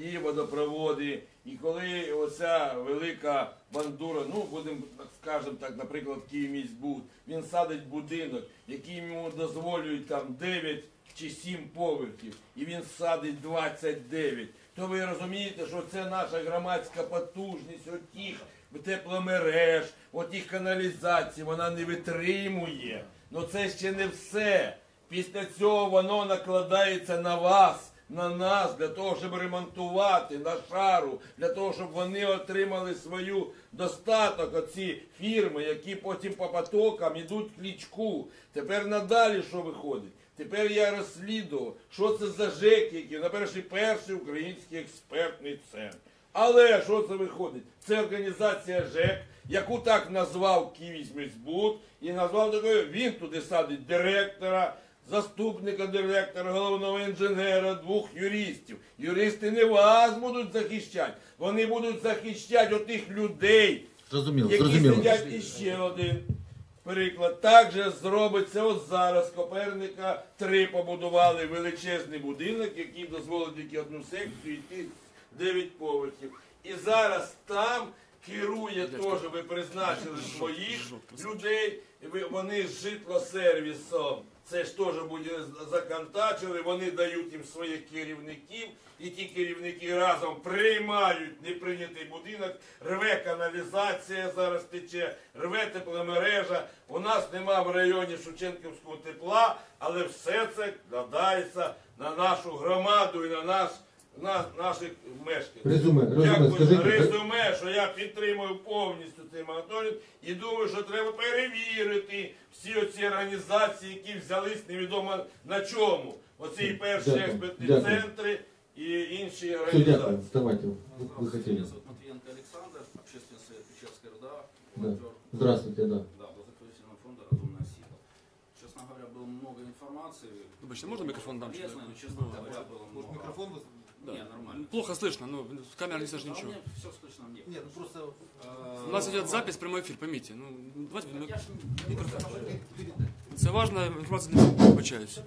є водопроводи. І коли оця велика бандура, ну, будемо, скажімо так, наприклад, Київміськбуд, він садить будинок, який йому дозволюють там дев'ять чи сім поверхів, і він садить двадцять дев'ять. То ви розумієте, що це наша громадська потужність, отіх тепломереж, отіх каналізацій, вона не витримує. Но це ще не все. Після цього воно накладається на вас, на нас, для того, щоб ремонтувати, на шару, для того, щоб вони отримали свою достаток, оці фірми, які потім по потокам йдуть в Кличку. Тепер надалі що виходить? Тепер я розслідував, що це за ЖЕК, який, наперше, перший український експертний центр. Але що це виходить? Це організація ЖЕК, яку так назвав Київміськбуд, і назвав такою, він туди садить директора, заступника директора, головного інженера, двох юристів. Юристи не вас будуть захищати, вони будуть захищати отих людей, зрозуміло, які зрозуміло. Сидять іще один. Приклад, так же зробиться от зараз. Коперника три побудували величезний будинок, який дозволить тільки одну секцію йти дев'ять поверхів. І зараз там керує теж, ви призначили своїх людей, вони з житлосервісом. Це ж теж буде законтачили, вони дають їм своїх керівників, і ті керівники разом приймають неприйнятий будинок, рве каналізація зараз тече, рве тепломережа. У нас нема в районі Шевченківського тепла, але все це надається на нашу громаду і на наш, на, наших мешканців. Резюме, резюме, скажіть, резюме, що я підтримую повністю цей мораторій і думаю, що треба перевірити всі оці організації, які взялись невідомо на чому. Оці перші експертні центри и иншие организации. Вставайте, вы, вы хотели. Меня зовут Матвиенко Александр, общественный совет Печерской РДА. Да. Здравствуйте, да. Да, благотворительного фонда «Разумная сила». Честно говоря, было много информации. Ну, почти можно микрофон дам? Честно, но честно говоря, да, было может, много. Микрофон? Да. Не, нормально. Плохо слышно, но в камере не слышно ничего. Мне все слышно мне. Нет, ну просто... Э... У нас идет запись, прямой эфир, поймите. Ну, давайте... Я, я микрофон. Это важная информация для меня, обучаюсь.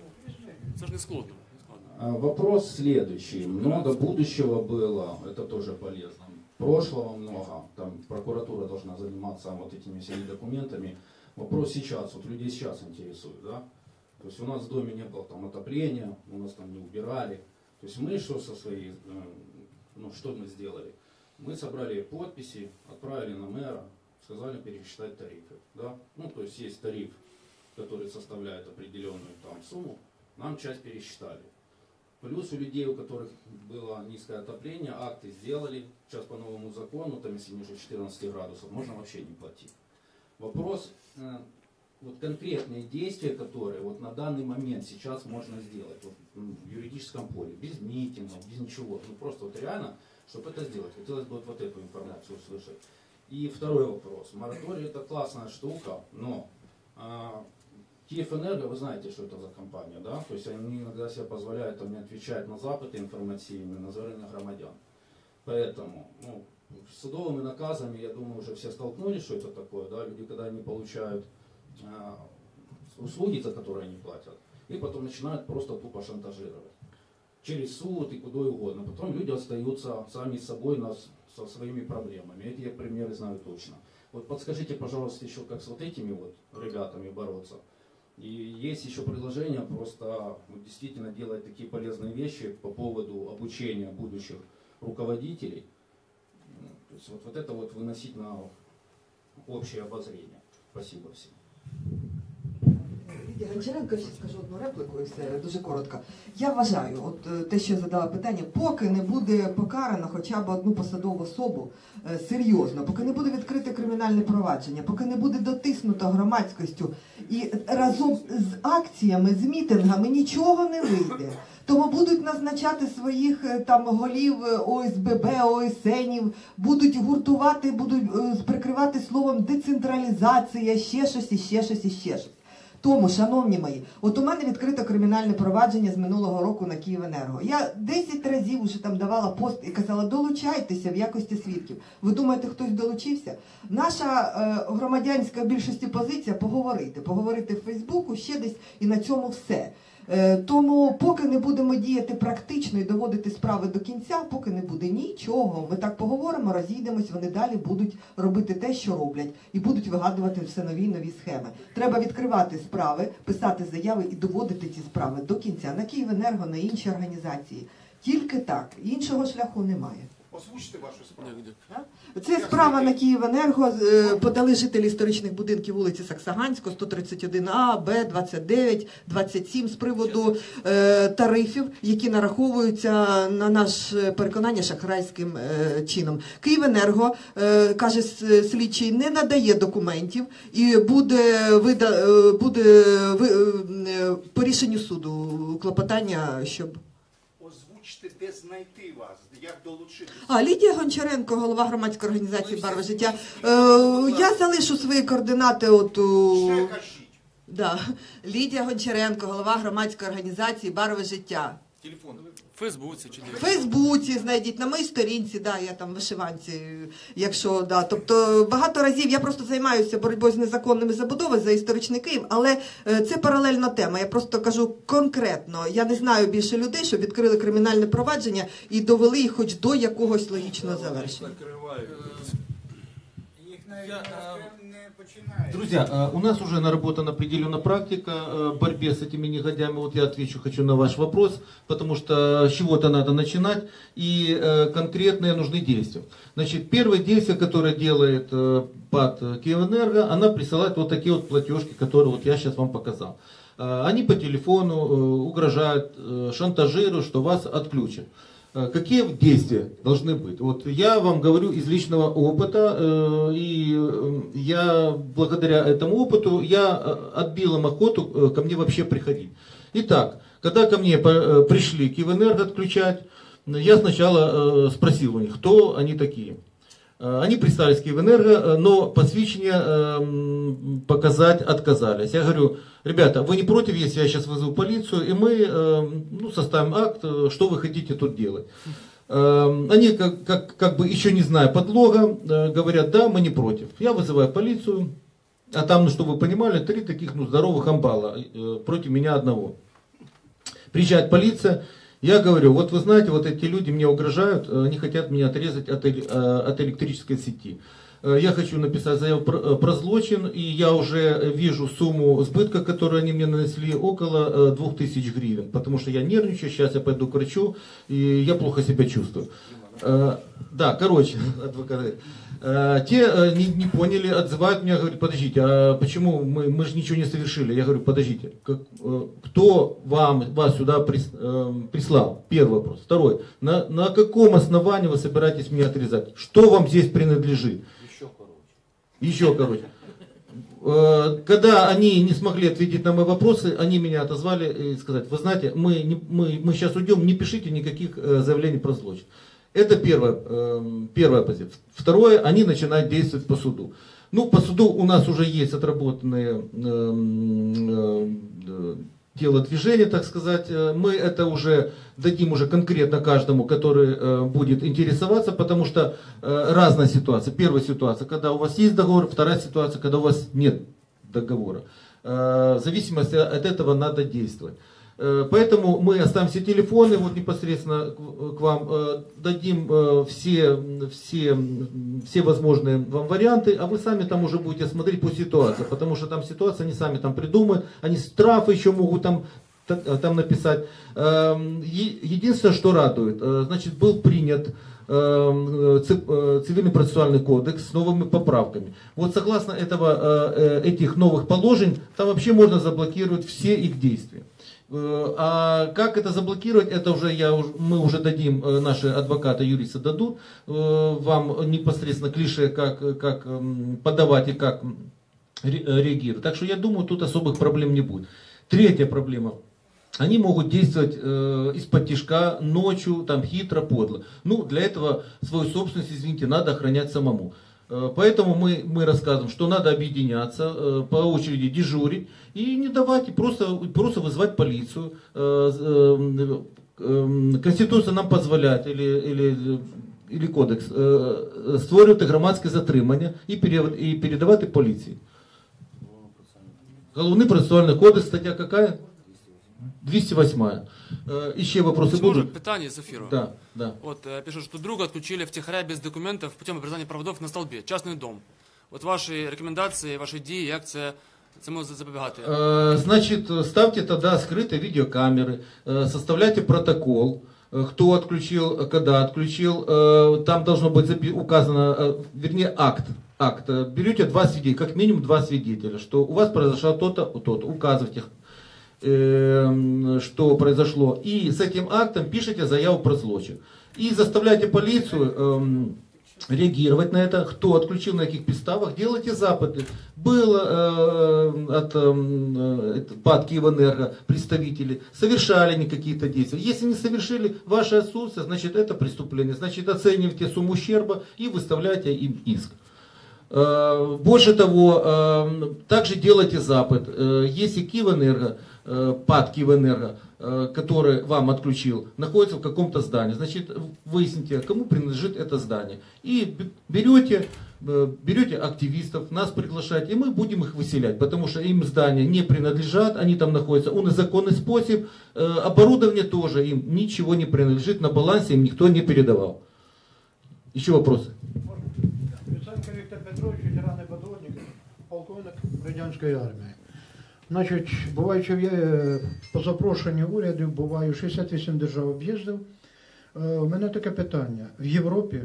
Это же не складно. Вопрос следующий. Много будущего было, это тоже полезно. Прошлого много, там прокуратура должна заниматься вот этими всеми документами. Вопрос сейчас, вот людей сейчас интересует, да? То есть у нас в доме не было там отопления, у нас там не убирали. То есть мы что со своей, ну что мы сделали? Мы собрали подписи, отправили на мэра, сказали пересчитать тарифы, да? Ну то есть есть тариф, который составляет определенную там сумму, нам часть пересчитали. Плюс у людей, у которых было низкое отопление, акты сделали. Сейчас по новому закону, там если ниже четырнадцати градусов, можно вообще не платить. Вопрос, вот конкретные действия, которые вот на данный момент сейчас можно сделать вот, в юридическом поле, без митингов, без ничего. Ну просто вот реально, чтобы это сделать, хотелось бы вот, вот эту информацию услышать. И второй вопрос. Мораторий — это классная штука, но... Киевэнерго, вы знаете, что это за компания, да? То есть они иногда себе позволяют там, не отвечать на запыты информативные, на зверных громадян. Поэтому, ну, с судовыми наказами, я думаю, уже все столкнулись, что это такое, да? Люди, когда они получают э, услуги, за которые они платят, и потом начинают просто тупо шантажировать. Через суд и куда угодно. Потом люди остаются сами собой на, со своими проблемами. Эти я примеры знаю точно. Вот подскажите, пожалуйста, еще как с вот этими вот ребятами бороться. И есть еще предложение просто действительно делать такие полезные вещи по поводу обучения будущих руководителей. То есть вот, вот это вот выносить на общее обозрение. Спасибо всем. Лідія Гончаренко, ще скажу одну реплику і все, дуже коротко. Я вважаю, от те, що я задала питання, поки не буде покарано хоча б одну посадову особу серйозно, поки не буде відкрите кримінальне провадження, поки не буде дотиснуто громадськістю і разом з акціями, з мітингами нічого не вийде. Тому будуть назначати своїх там голів О С Б Б, О С Н-ів, будуть гуртувати, будуть прикривати словом децентралізація, ще щось, і ще щось, і ще щось. Тому, шановні мої, от у мене відкрито кримінальне провадження з минулого року на Київенерго. Я десять разів уже там давала пост і казала, долучайтеся в якості свідків. Ви думаєте, хтось долучився? Наша е, громадянська більшості позиція – поговорити. Поговорити в Фейсбуку, ще десь і на цьому все. Е, тому поки не будемо діяти практично і доводити справи до кінця, поки не буде нічого. Ми так поговоримо, розійдемось, вони далі будуть робити те, що роблять. І будуть вигадувати все нові і нові схеми. Треба відкривати справи, писати заяви і доводити ці справи до кінця на Київенерго, на інші організації. Тільки так, іншого шляху немає. Озвучте вашу справу. Це справа на Київенерго, подали жителі історичних будинків вулиці Саксаганського, сто тридцять один А, Б, двадцять дев'ять, двадцять сім з приводу е, тарифів, які нараховуються, на наше переконання, шахрайським е, чином. Київенерго, е, каже слідчий, не надає документів і буде, вида, буде ви, е, по рішенню суду клопотання, щоб... Озвучте, де знайти вас, як долучитися. А, Лідія Гончаренко, голова громадської організації «Барва життя». Е, я залишу свої координати от у... Ще кажіть. Да. Лідія Гончаренко, голова громадської організації «Барва життя». Телефон. В Фейсбуці чи де? В Фейсбуці знайдіть, на моїй сторінці, да, я там вишиванці, якщо, да. Тобто багато разів я просто займаюся боротьбою з незаконними забудовами за історичний Київ, але це паралельна тема. Я просто кажу конкретно, я не знаю більше людей, що відкрили кримінальне провадження і довели їх хоч до якогось логічного завершення. Друзья, у нас уже наработана определенная практика в борьбе с этими негодями. Вот я отвечу хочу на ваш вопрос, потому что с чего-то надо начинать, и конкретные нужны действия. Значит, первое действие, которое делает ПАТ Киевэнерго, она присылает вот такие вот платежки, которые вот я сейчас вам показал. Они по телефону угрожают, шантажируют, что вас отключат. Какие действия должны быть? Вот я вам говорю из личного опыта, и я благодаря этому опыту я отбил им охоту ко мне вообще приходить. Итак, когда ко мне пришли Киевэнерго отключать, я сначала спросил у них, кто они такие. Они представились Киевэнерго, но посвідчення показать отказались. Я говорю, ребята, вы не против, если я сейчас вызову полицию, и мы ну, составим акт, что вы хотите тут делать. Они как, как, как бы еще не зная подлога, говорят, да, мы не против. Я вызываю полицию, а там, ну, чтобы вы понимали, три таких ну, здоровых амбала против меня одного. Приезжает полиция. Я говорю, вот вы знаете, вот эти люди мне угрожают, они хотят меня отрезать от, от электрической сети. Я хочу написать заяву про злочин, и я уже вижу сумму сбытка, которую они мне нанесли, около двух тысяч гривен, потому что я нервничаю, сейчас я пойду к врачу, и я плохо себя чувствую. Да, короче, адвокаты. Те не, не поняли, отзывают меня, говорят, подождите, а почему мы, мы же ничего не совершили? Я говорю, подождите, как, кто вам, вас сюда прис, э, прислал? Первый вопрос. Второй, на, на каком основании вы собираетесь меня отрезать? Что вам здесь принадлежит? Еще короче. Еще короче. Когда они не смогли ответить на мои вопросы, они меня отозвали и сказали, вы знаете, мы, не, мы, мы сейчас уйдем, не пишите никаких заявлений про злочин. Это первая, первая позиция. Второе, они начинают действовать по суду. Ну, по суду у нас уже есть отработанные э, э, телодвижения, так сказать. Мы это уже дадим уже конкретно каждому, который э, будет интересоваться, потому что э, разная ситуация. Первая ситуация, когда у вас есть договор, вторая ситуация, когда у вас нет договора. Э, в зависимости от этого надо действовать. Поэтому мы оставим все телефоны, вот непосредственно к вам, дадим все, все, все возможные вам варианты, а вы сами там уже будете смотреть по ситуации, потому что там ситуация, они сами там придумают, они штрафы еще могут там, там написать. Единственное, что радует, значит, был принят Цивильный процессуальный кодекс с новыми поправками. Вот согласно этого, этих новых положений, там вообще можно заблокировать все их действия. А как это заблокировать, это уже я, мы уже дадим, наши адвокаты, юристы дадут вам непосредственно клише, как, как подавать и как реагировать. Так что я думаю, тут особых проблем не будет. Третья проблема. Они могут действовать э, из-под тишка, ночью, там, хитро, подло. Ну, для этого свою собственность, извините, надо охранять самому. Поэтому мы, мы рассказываем, что надо объединяться, по очереди дежурить и не давать, и просто, просто вызывать полицию. Конституция нам позволяет, или, или, или кодекс, створювати громадське затримання і передавати поліції. Головний процесуальний кодекс, стаття яка? двести восьмая. Еще вопросы Почему будут? Питание из эфира. Да, да. Вот пишут, что друга отключили втихаря без документов путем обрезания проводов на столбе. Частный дом. Вот ваши рекомендации, ваши идеи и акция цьому запобігати. Значит, ставьте тогда скрытые видеокамеры, составляйте протокол, кто отключил, когда отключил. Там должно быть указано, вернее, акт. акт. Берете два свидетеля, как минимум два свидетеля, что у вас произошло то-то, то-то. Указывайте, что произошло, и с этим актом пишите заяву про злочин и заставляйте полицию эм, реагировать на это, кто отключил, на каких приставах, делайте запыты. Было э, от э, ПАД Киевэнерго представители, совершали они какие-то действия. Если не совершили, ваше отсутствие, значит это преступление, значит оценивайте сумму ущерба и выставляйте им иск. Больше того, также делайте запыт. Если Киевэнерго, ПАД Киевэнерго, который вам отключил, находится в каком-то здании, значит, выясните, кому принадлежит это здание. И берете, берете активистов, нас приглашаете, и мы будем их выселять, потому что им здания не принадлежат, они там находятся. Он и законный способ, оборудование тоже им ничего не принадлежит, на балансе им никто не передавал. Еще вопросы? Віктор Петрович, ветеранний подводник, полковник радянської армії. Значить, буваючи по запрошенню урядів, буваю шістдесят вісім держав об'їздив. У мене таке питання. В Європі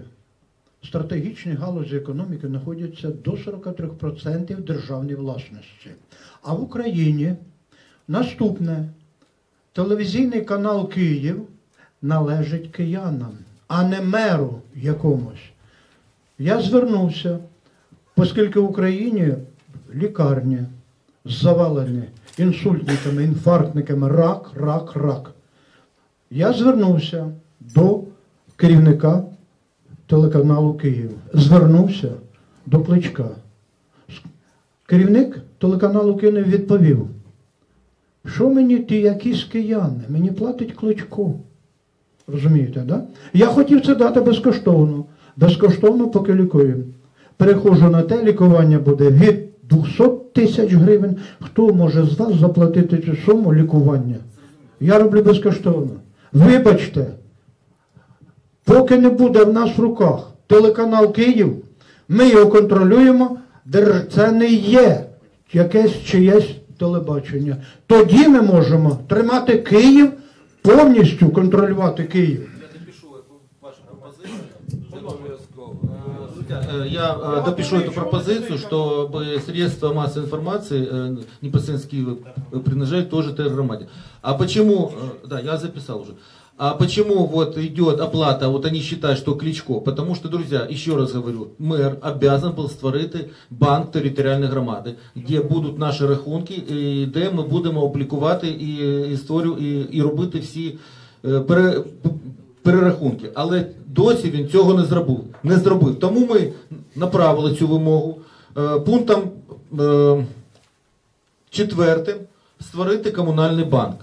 стратегічні галузі економіки знаходяться до сорока трьох відсотків державної власності. А в Україні наступне. Телевізійний канал «Київ» належить киянам, а не меру якомусь. Я звернувся, оскільки в Україні лікарні завалені інсультниками, інфарктниками, рак, рак, рак. Я звернувся до керівника телеканалу «Київ», звернувся до Кличка. Керівник телеканалу «Київ» відповів, що мені ті якісь кияни, мені платить Кличко. Розумієте, да? Я хотів це дати безкоштовно. Безкоштовно поки лікуємо. Перехожу на те, лікування буде від двохсот тисяч гривень. Хто може з вас заплатити цю суму лікування? Я роблю безкоштовно. Вибачте, поки не буде в нас в руках телеканал Київ, ми його контролюємо, це не є якесь чиєсь телебачення. Тоді ми можемо тримати Київ, повністю контролювати Київ. Я допишу эту пропозицию, чтобы средства массовой информации непосредственно принадлежали тоже телеграмме. А почему, да, я записал уже, а почему вот идет оплата, вот они считают, что Кличко, потому что, друзья, еще раз говорю, мэр обязан был створити банк территориальной громады, где будут наши рахунки, и где мы будем опубликовать и историю, и, и робити всі пере, перерахунки. Але досі він цього не зробив. Не зробив. Тому ми направили цю вимогу пунктом четвертим створити комунальний банк.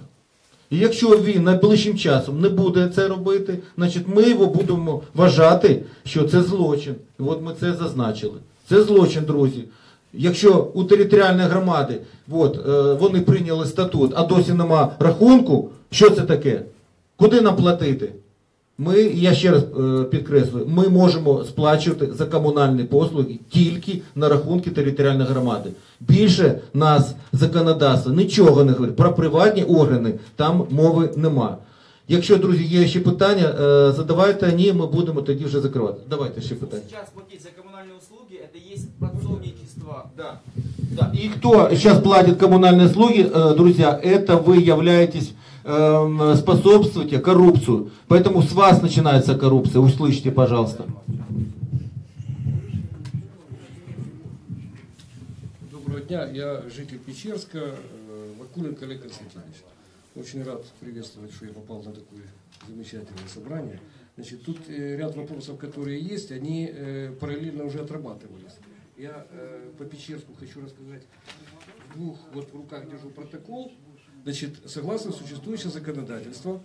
І якщо він найближчим часом не буде це робити, значить ми його будемо вважати, що це злочин. І от ми це зазначили. Це злочин, друзі. Якщо у територіальної громади от, вони прийняли статут, а досі нема рахунку, що це таке? Куди нам платити? Ми, я ще раз підкреслюю, ми можемо сплачувати за комунальні послуги тільки на рахунки територіальної громади. Більше нас законодавство нічого не говорить. Про приватні органи там мови нема. Якщо, друзі, є ще питання, задавайте, ні, ми будемо тоді вже закривати. Давайте ще питання. Зараз платити за комунальні услуги, це є підсобничество. Да. Да. І хто зараз платить комунальні услуги, друзі, це ви являєтесь... способствуйте коррупцию. Поэтому с вас начинается коррупция. Услышьте, пожалуйста. Доброго дня. Я житель Печерска, Вакулин Олег Константинович. Очень рад приветствовать, что я попал на такое замечательное собрание. Значит, тут ряд вопросов, которые есть, они параллельно уже отрабатывались. Я по Печерску хочу рассказать. В двух, вот в руках держу протокол. Значит, согласно существующего законодательства,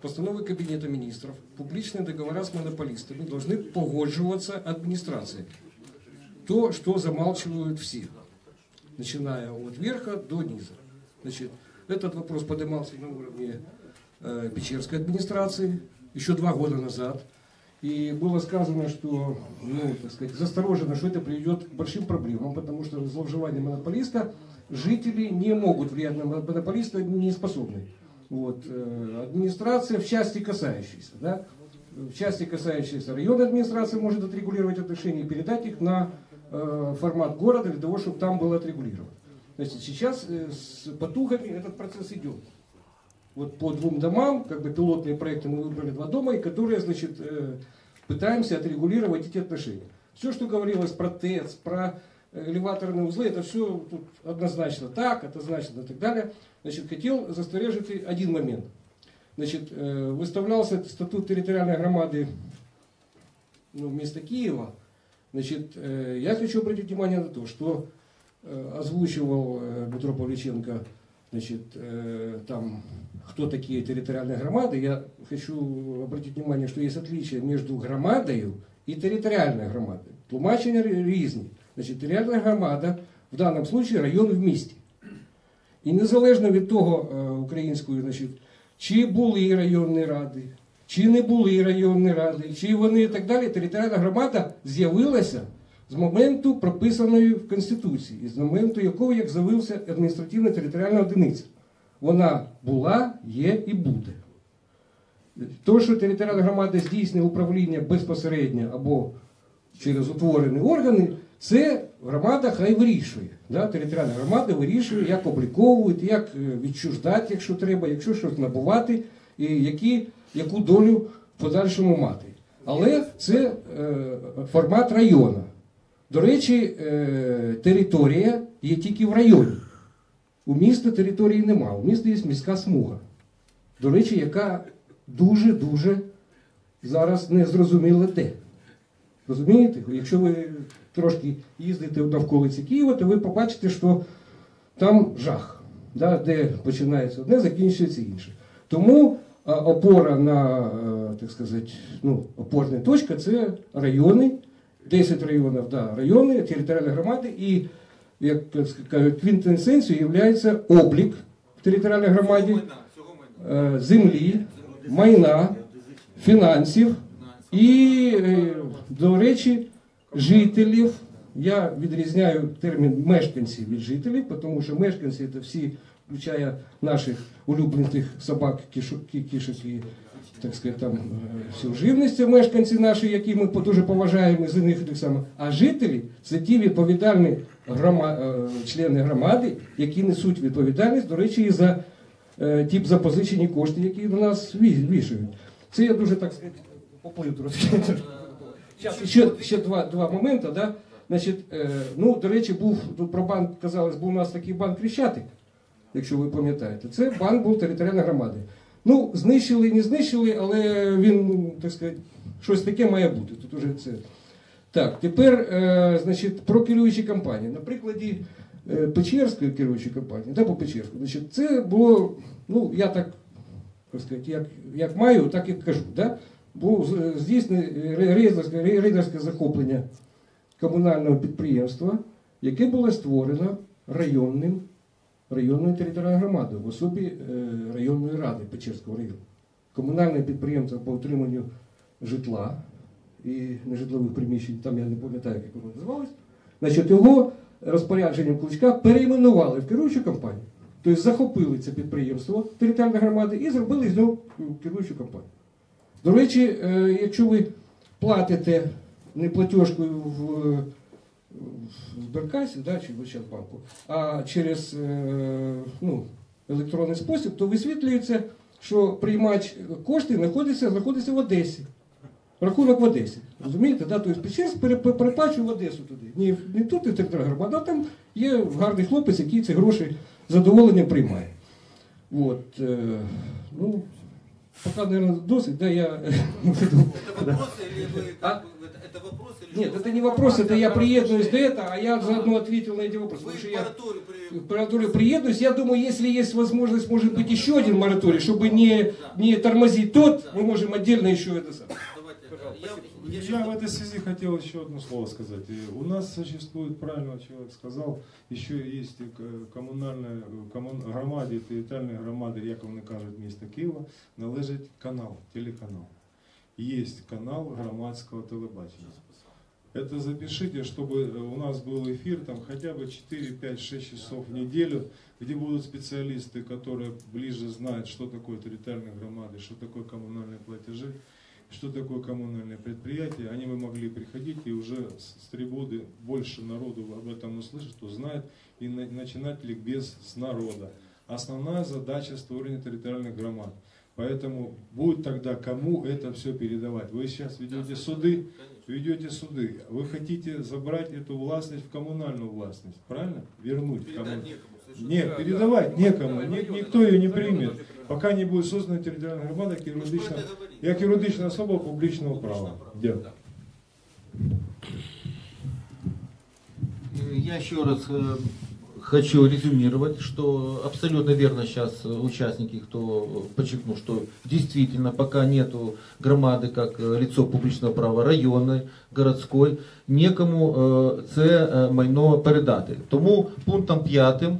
постановы Кабинета министров, публичные договора с монополистами должны погодживаться администрацией. То, что замалчивают все, начиная от верха до низа. Значит, этот вопрос поднимался на уровне э, Печерской администрации еще два года назад. И было сказано, что, ну, так сказать, засторожено, что это приведет к большим проблемам, потому что зловживание монополиста жители не могут влиять на монополиста, не способны. Вот. Администрация в части касающейся, да? В части касающейся района администрации может отрегулировать отношения и передать их на э, формат города для того, чтобы там было отрегулировано. Значит, сейчас э, с потугами этот процесс идет. Вот по двум домам, как бы пилотные проекты мы выбрали два дома, и которые, значит, пытаемся отрегулировать эти отношения. Все, что говорилось про ТЭЦ, про элеваторные узлы, это все тут однозначно так, однозначно и так далее. Значит, хотел застережить один момент. Значит, выставлялся статут территориальной громады, ну, вместо Киева. Значит, я хочу обратить внимание на то, что озвучивал Петро Павличенко, значит, там... кто такие территориальные громады, я хочу обратить внимание, что есть отличие между громадою и территориальной громадой. Тлумачення різні. Значить, территориальная громада, в данном случае, район в місті. І незалежно від того, українською, значить, чи були районні ради, чи не були районні ради, чи вони і так далі, територіальна громада з'явилася з моменту, прописаної в Конституції, і з моменту якого, як з'явився адміністративно-територіальна одиниця. Вона була, є і буде. То, що територіальна громада здійснює управління безпосередньо або через утворені органи, це громада хай вирішує. Да? Територіальна громада вирішує, як обліковувати, як відчуждати, якщо треба, якщо щось набувати, і які, яку долю в подальшому мати. Але це е, формат району. До речі, е, територія є тільки в районі. У міста території нема, у міста є міська смуга. До речі, яка дуже-дуже зараз не зрозуміла де. Розумієте? Якщо ви трошки їздите навколо Києва, то ви побачите, що там жах, да, де починається одне, закінчується інше. Тому опора на, так сказати, ну, опорна точка – це райони, десять районів, да, райони, територіальні громади і... як кажуть, квінтесенцією є облік в територіальній громаді, землі, майна, фінансів і, до речі, жителів. Я відрізняю термін мешканці від жителів, тому що мешканці – це всі, включає наших улюблених собак, кішок і, так сказати, там, всю живність, це мешканці наші, які ми дуже поважаємо, з них так само. А жителі – це ті відповідальні грома... члени громади, які несуть відповідальність, до речі, і за ті запозичені кошти, які до нас вішають. Це я дуже, так сказати, поплив трошки. Ще, ще два, два моменти, да? Значить, ну, до речі, був, про банк, казалось, був у нас такий банк Хрещатик, якщо ви пам'ятаєте. Це банк був територіальної громади. Ну, знищили, не знищили, але він, так сказати, щось таке має бути. Тут уже це. Так, тепер, значить, про керуючі компанії. На прикладі Печерської керуючої компанії, да, по Печерську, значить, це було, ну, я так, так сказати, як, як маю, так і кажу, да? Було здійснено рейдерське, рейдерське захоплення комунального підприємства, яке було створено районним, районною територіальною громадою в особі районної ради Печерського району. Комунальне підприємство по утриманню житла і нежитлових приміщень, там я не пам'ятаю, як воно називалось, значить, його розпорядженням Кличка перейменували в керуючу компанію. Тобто захопили це підприємство територіальної громади і зробили з нього керуючу компанію. До речі, якщо ви платите неплатіжкою в Сберкасі, да, чи в Ощадбанку, а через ну, електронний спосіб, то висвітлюється, що приймач коштів знаходиться, знаходиться в Одесі. Рахунок в Одесі. Розумієте? Да? Тобто Печерськ переплачує в Одесу туди. Не, не тут, не територіальна громада, а там є гарний хлопець, який ці гроші з задоволенням приймає. От, ну, пока, наверное, досить, да, я... Это вопросы или вы... А? Это вопросы, или нет, это не вопрос, это я приедусь до этого, а я заодно ответил на эти вопросы. Вы в мораторию при... В мораторию приедусь. Я думаю, если есть возможность, может быть, еще один мораторий, чтобы не, не тормозить тот, мы можем отдельно еще это... Я в этой связи хотел еще одно слово сказать. У нас существует, правильно человек сказал, еще есть коммунальная громада, территориальная громада, як вони кажуть, міста Києва, належить канал, телеканал. Есть канал громадского телебачення. Это запишите, чтобы у нас был эфир там хотя бы четыре, пять, шесть часов в неделю, где будут специалисты, которые ближе знают, что такое территориальные громады, что такое коммунальные платежи, что такое коммунальное предприятие, они бы могли приходить и уже с трибуны больше народу об этом услышать, узнать и начинать ликбез с народа. Основная задача створения территориальных громад. Поэтому будет тогда кому это все передавать. Вы сейчас ведете суды, ведете суды. Вы хотите забрать эту властность в коммунальную властность, правильно? Вернуть кому-то. Нет, передавать некому, никто ее не примет, пока не будет создана територіальна громада як юридична особа публічного права. Я еще раз хочу резюмировать, что абсолютно верно сейчас участники, кто подчеркнул, что действительно пока нету громады как лицо публичного права районной, городской, некому це майно передати. Тому пунктом п'ятим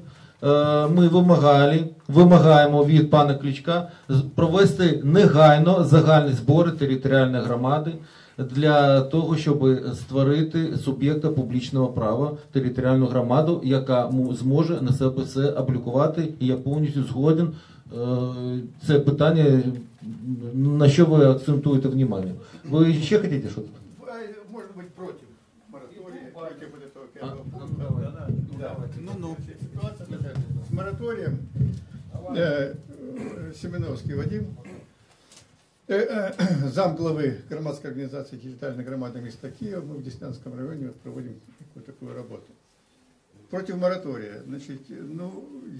ми вимагали, вимагаємо від пана Кличка провести негайно загальні збори територіальної громади для того, щоб створити суб'єкта публічного права, територіальну громаду, яка зможе на себе все аплікувати. І я повністю згоден. Це питання, на що ви акцентуєте увагу. Ви ще хочете щось? Може бути проти мораторії, проти цього п'ятого пункту. С мораторием э, Семеновский Вадим, э, э, замглавы громадской организации территориальной громады міста Києва, мы в Деснянском районе проводим такую, такую работу. Против моратория, значит, ну,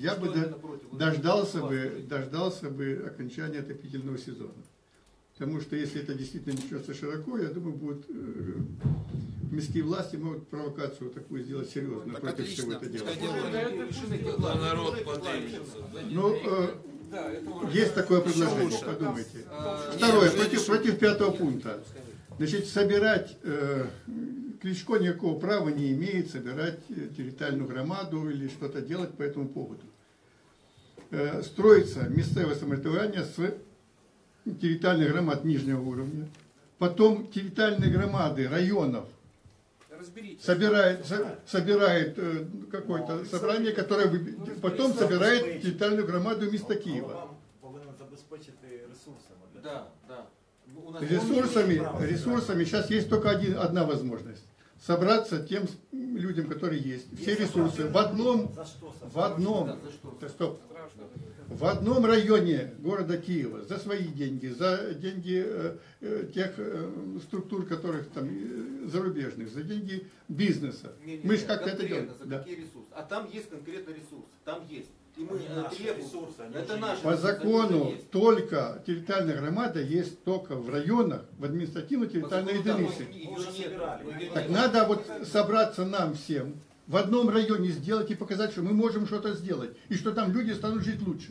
я что бы до, дождался, бы, дождался бы окончания отопительного сезона. Потому что если это действительно несется широко, я думаю, будут э, местные власти могут провокацию такую сделать серьезно так против всего этого дела. Ну, э, да, есть такое предложение, подумайте. А, Второе, нет, против, против пятого пункта. Значит, собирать, э, Кличко никакого права не имеет собирать территориальную громаду или что-то делать по этому поводу. Э, строится местное самоврядування с территориальных громад нижнего уровня. Потом территориальные громады районов собирает, со, собирает э, какое-то собрание, которое вы, потом собирает территориальную громаду міста Києва. Ресурсами, ресурсами сейчас есть только один, одна возможность. Собраться тем людям, которые есть. Все ресурсы в одном, в одном, в одном районе города Киева за свои деньги, за деньги э, тех э, структур, которых там э, зарубежных, за деньги бизнеса. Не, не, Мы же как-то это делаем. За какие да. ресурсы? А там есть конкретный ресурс, там есть. И мы наши ресурсы, это наши по закону только территориальная громада есть только в районах, в административно-территориальной единице. Так надо вот собраться нам всем, в одном районе сделать и показать, что мы можем что-то сделать. И что там люди станут жить лучше.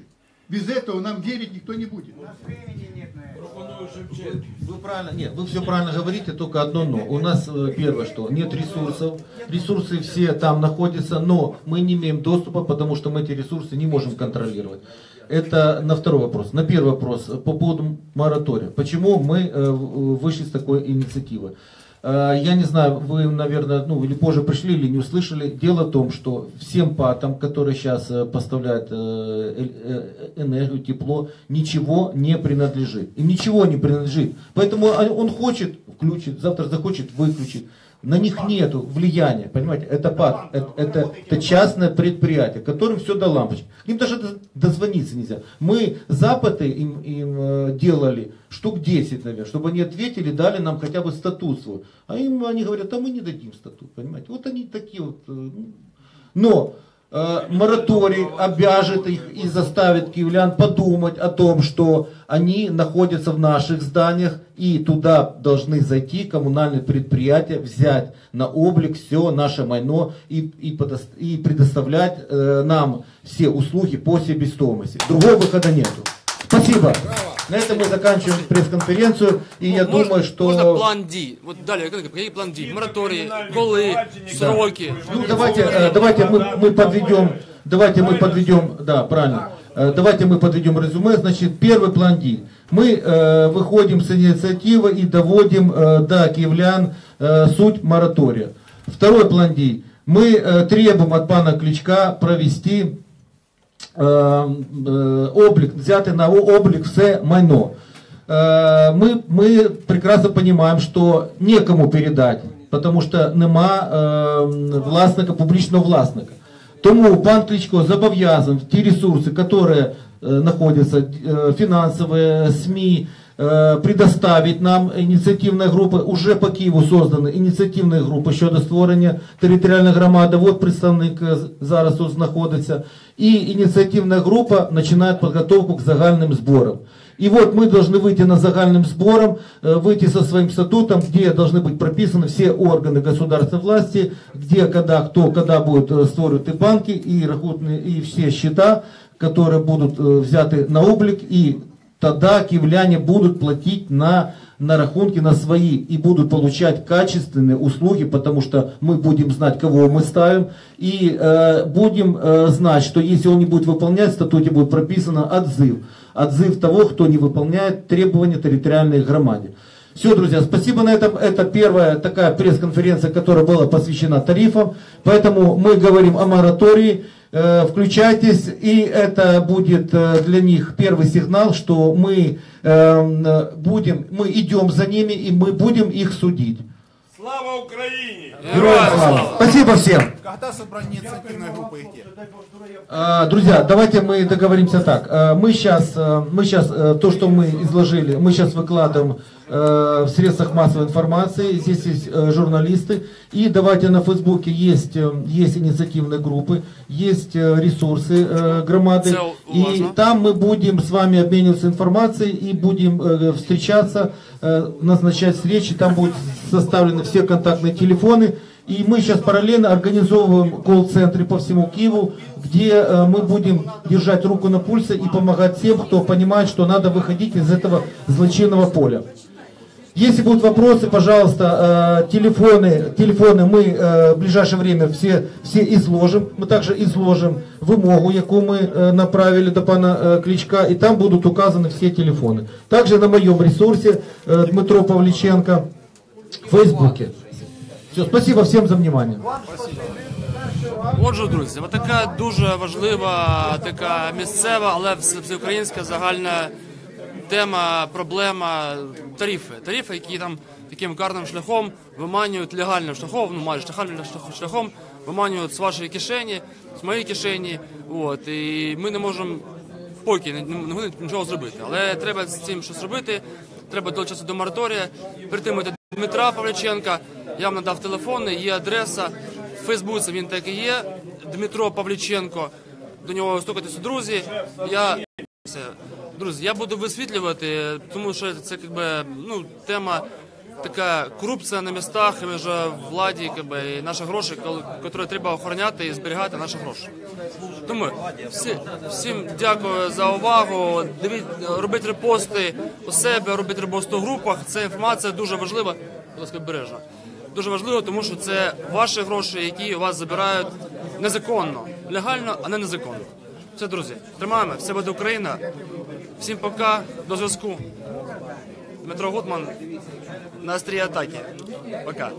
Без этого нам верить никто не будет. У нас времени нет на это. Вы, вы, правильно, нет, вы все правильно говорите, только одно но. У нас первое, что нет ресурсов. Ресурсы все там находятся, но мы не имеем доступа, потому что мы эти ресурсы не можем контролировать. Это на второй вопрос. На первый вопрос по поводу моратория. Почему мы вышли с такой инициативы? Я не знаю, вы, наверное, ну или позже пришли, или не услышали. Дело в том, что всем патам, которые сейчас поставляют энергию, тепло, ничего не принадлежит. Им ничего не принадлежит. Поэтому он хочет включит, завтра захочет выключить. На них нет влияния, понимаете? Это пат, это, это, это частное предприятие, которым все до лампочки. Им даже дозвониться нельзя. Мы запады им, им делали штук десять, наверное, чтобы они ответили, дали нам хотя бы статут свой. А им они говорят, а мы не дадим статут, понимаете? Вот они такие вот. Но э, мораторий обяжет их и заставит киевлян подумать о том, что они находятся в наших зданиях, и туда должны зайти коммунальные предприятия, взять на облик все наше майно и, и, подост... и предоставлять э, нам все услуги по себестоимости. Другого выхода нету. Спасибо. Браво. На этом мы заканчиваем пресс-конференцию. И ну, я можно, думаю, что... Можно план Д. Вот далее, какие план Д? Моратории, голы, сроки. Да. Ну давайте, э, давайте мы, мы подведем... Давайте мы подведем... Да, правильно. Давайте мы подведем резюме. Значит, первый план Д. Мы э, выходим с инициативы и доводим э, до киевлян э, суть моратория. Второй план Д. Мы э, требуем от пана Кличка провести э, э, облик, взятый на облик все майно. Э, мы, мы прекрасно понимаем, что некому передать, потому что нема э, власника, публичного власника. Тому пан Кличко зобов'язан ті ресурси, які знаходяться, фінансові, СМІ, предоставить нам ініціативної групи. Уже по Києву створені ініціативні групи щодо створення територіальної громади. Вот представник зараз тут знаходиться. І ініціативна група починає підготовку к загальним зборам. И вот мы должны выйти на загальным сбором, выйти со своим статутом, где должны быть прописаны все органы государственной власти, где, когда, кто, когда будут створить и банки, и рахунные, и все счета, которые будут взяты на облик, и тогда киевляне будут платить на, на рахунки, на свои, и будут получать качественные услуги, потому что мы будем знать, кого мы ставим, и э, будем э, знать, что если он не будет выполнять, в статуте будет прописано отзыв. Отзыв того, кто не выполняет требования территориальной громаде. Все, друзья, спасибо на этом. Это первая такая пресс-конференция, которая была посвящена тарифам. Поэтому мы говорим о моратории. Включайтесь, и это будет для них первый сигнал, что мы, будем, мы идем за ними, и мы будем их судить. Слава Украине! Героям слава! Спасибо всем! Когда собрание инициативной группы идти? Друзья, давайте мы договоримся так. Мы сейчас, мы сейчас, то, что мы изложили, мы сейчас выкладываем в средствах массовой информации. Здесь есть журналисты. И давайте на Фейсбуке есть, есть инициативные группы, есть ресурсы громады. И там мы будем с вами обмениваться информацией и будем встречаться, назначать встречи. Там будут составлены все контактные телефоны. И мы сейчас параллельно организовываем колл-центры по всему Киеву, где мы будем держать руку на пульсе и помогать тем, кто понимает, что надо выходить из этого злочинного поля. Если будут вопросы, пожалуйста, телефоны, телефоны мы в ближайшее время все, все изложим. Мы также изложим вимогу, яку ми направили до пана Кличка, и там будут указаны все телефоны. Также на моем ресурсе Дмитро Павличенко в Фейсбуке. Все, спасибо всем за внимание. Отже, друзі, така дуже важлива, така місцева, але всеукраїнська загальна тема, проблема тарифи. Тарифи, які там таким карним шляхом виманюють легальним шляхом, ну майже легальним шляхом, виманюють з вашої кишені, з моєї кишені, от, і ми не можемо поки не, не, нічого зробити. Але треба з цим щось робити, треба долучатися до мораторія, притримати Дмитра Павличенка, я вам надав телефон, є адреса, в Фейсбуці він так і є, Дмитро Павличенко, до нього стукатися друзі, я... Друзі, я буду висвітлювати, тому що це якби, ну, тема така корупція на містах, і вже владі, якби, і наші гроші, які треба охороняти і зберігати наші гроші. Тому всі, всім дякую за увагу, дивіть, робіть репости у себе, робіть репости у групах, ця інформація дуже важлива, будь ласка, бережно. Дуже важливо, тому що це ваші гроші, які у вас забирають незаконно, легально, а не незаконно. Все, друзі, тримаємо, все буде Україна. Всім пока, до зв'язку. Дмитро Гутман на острій атаки. Пока.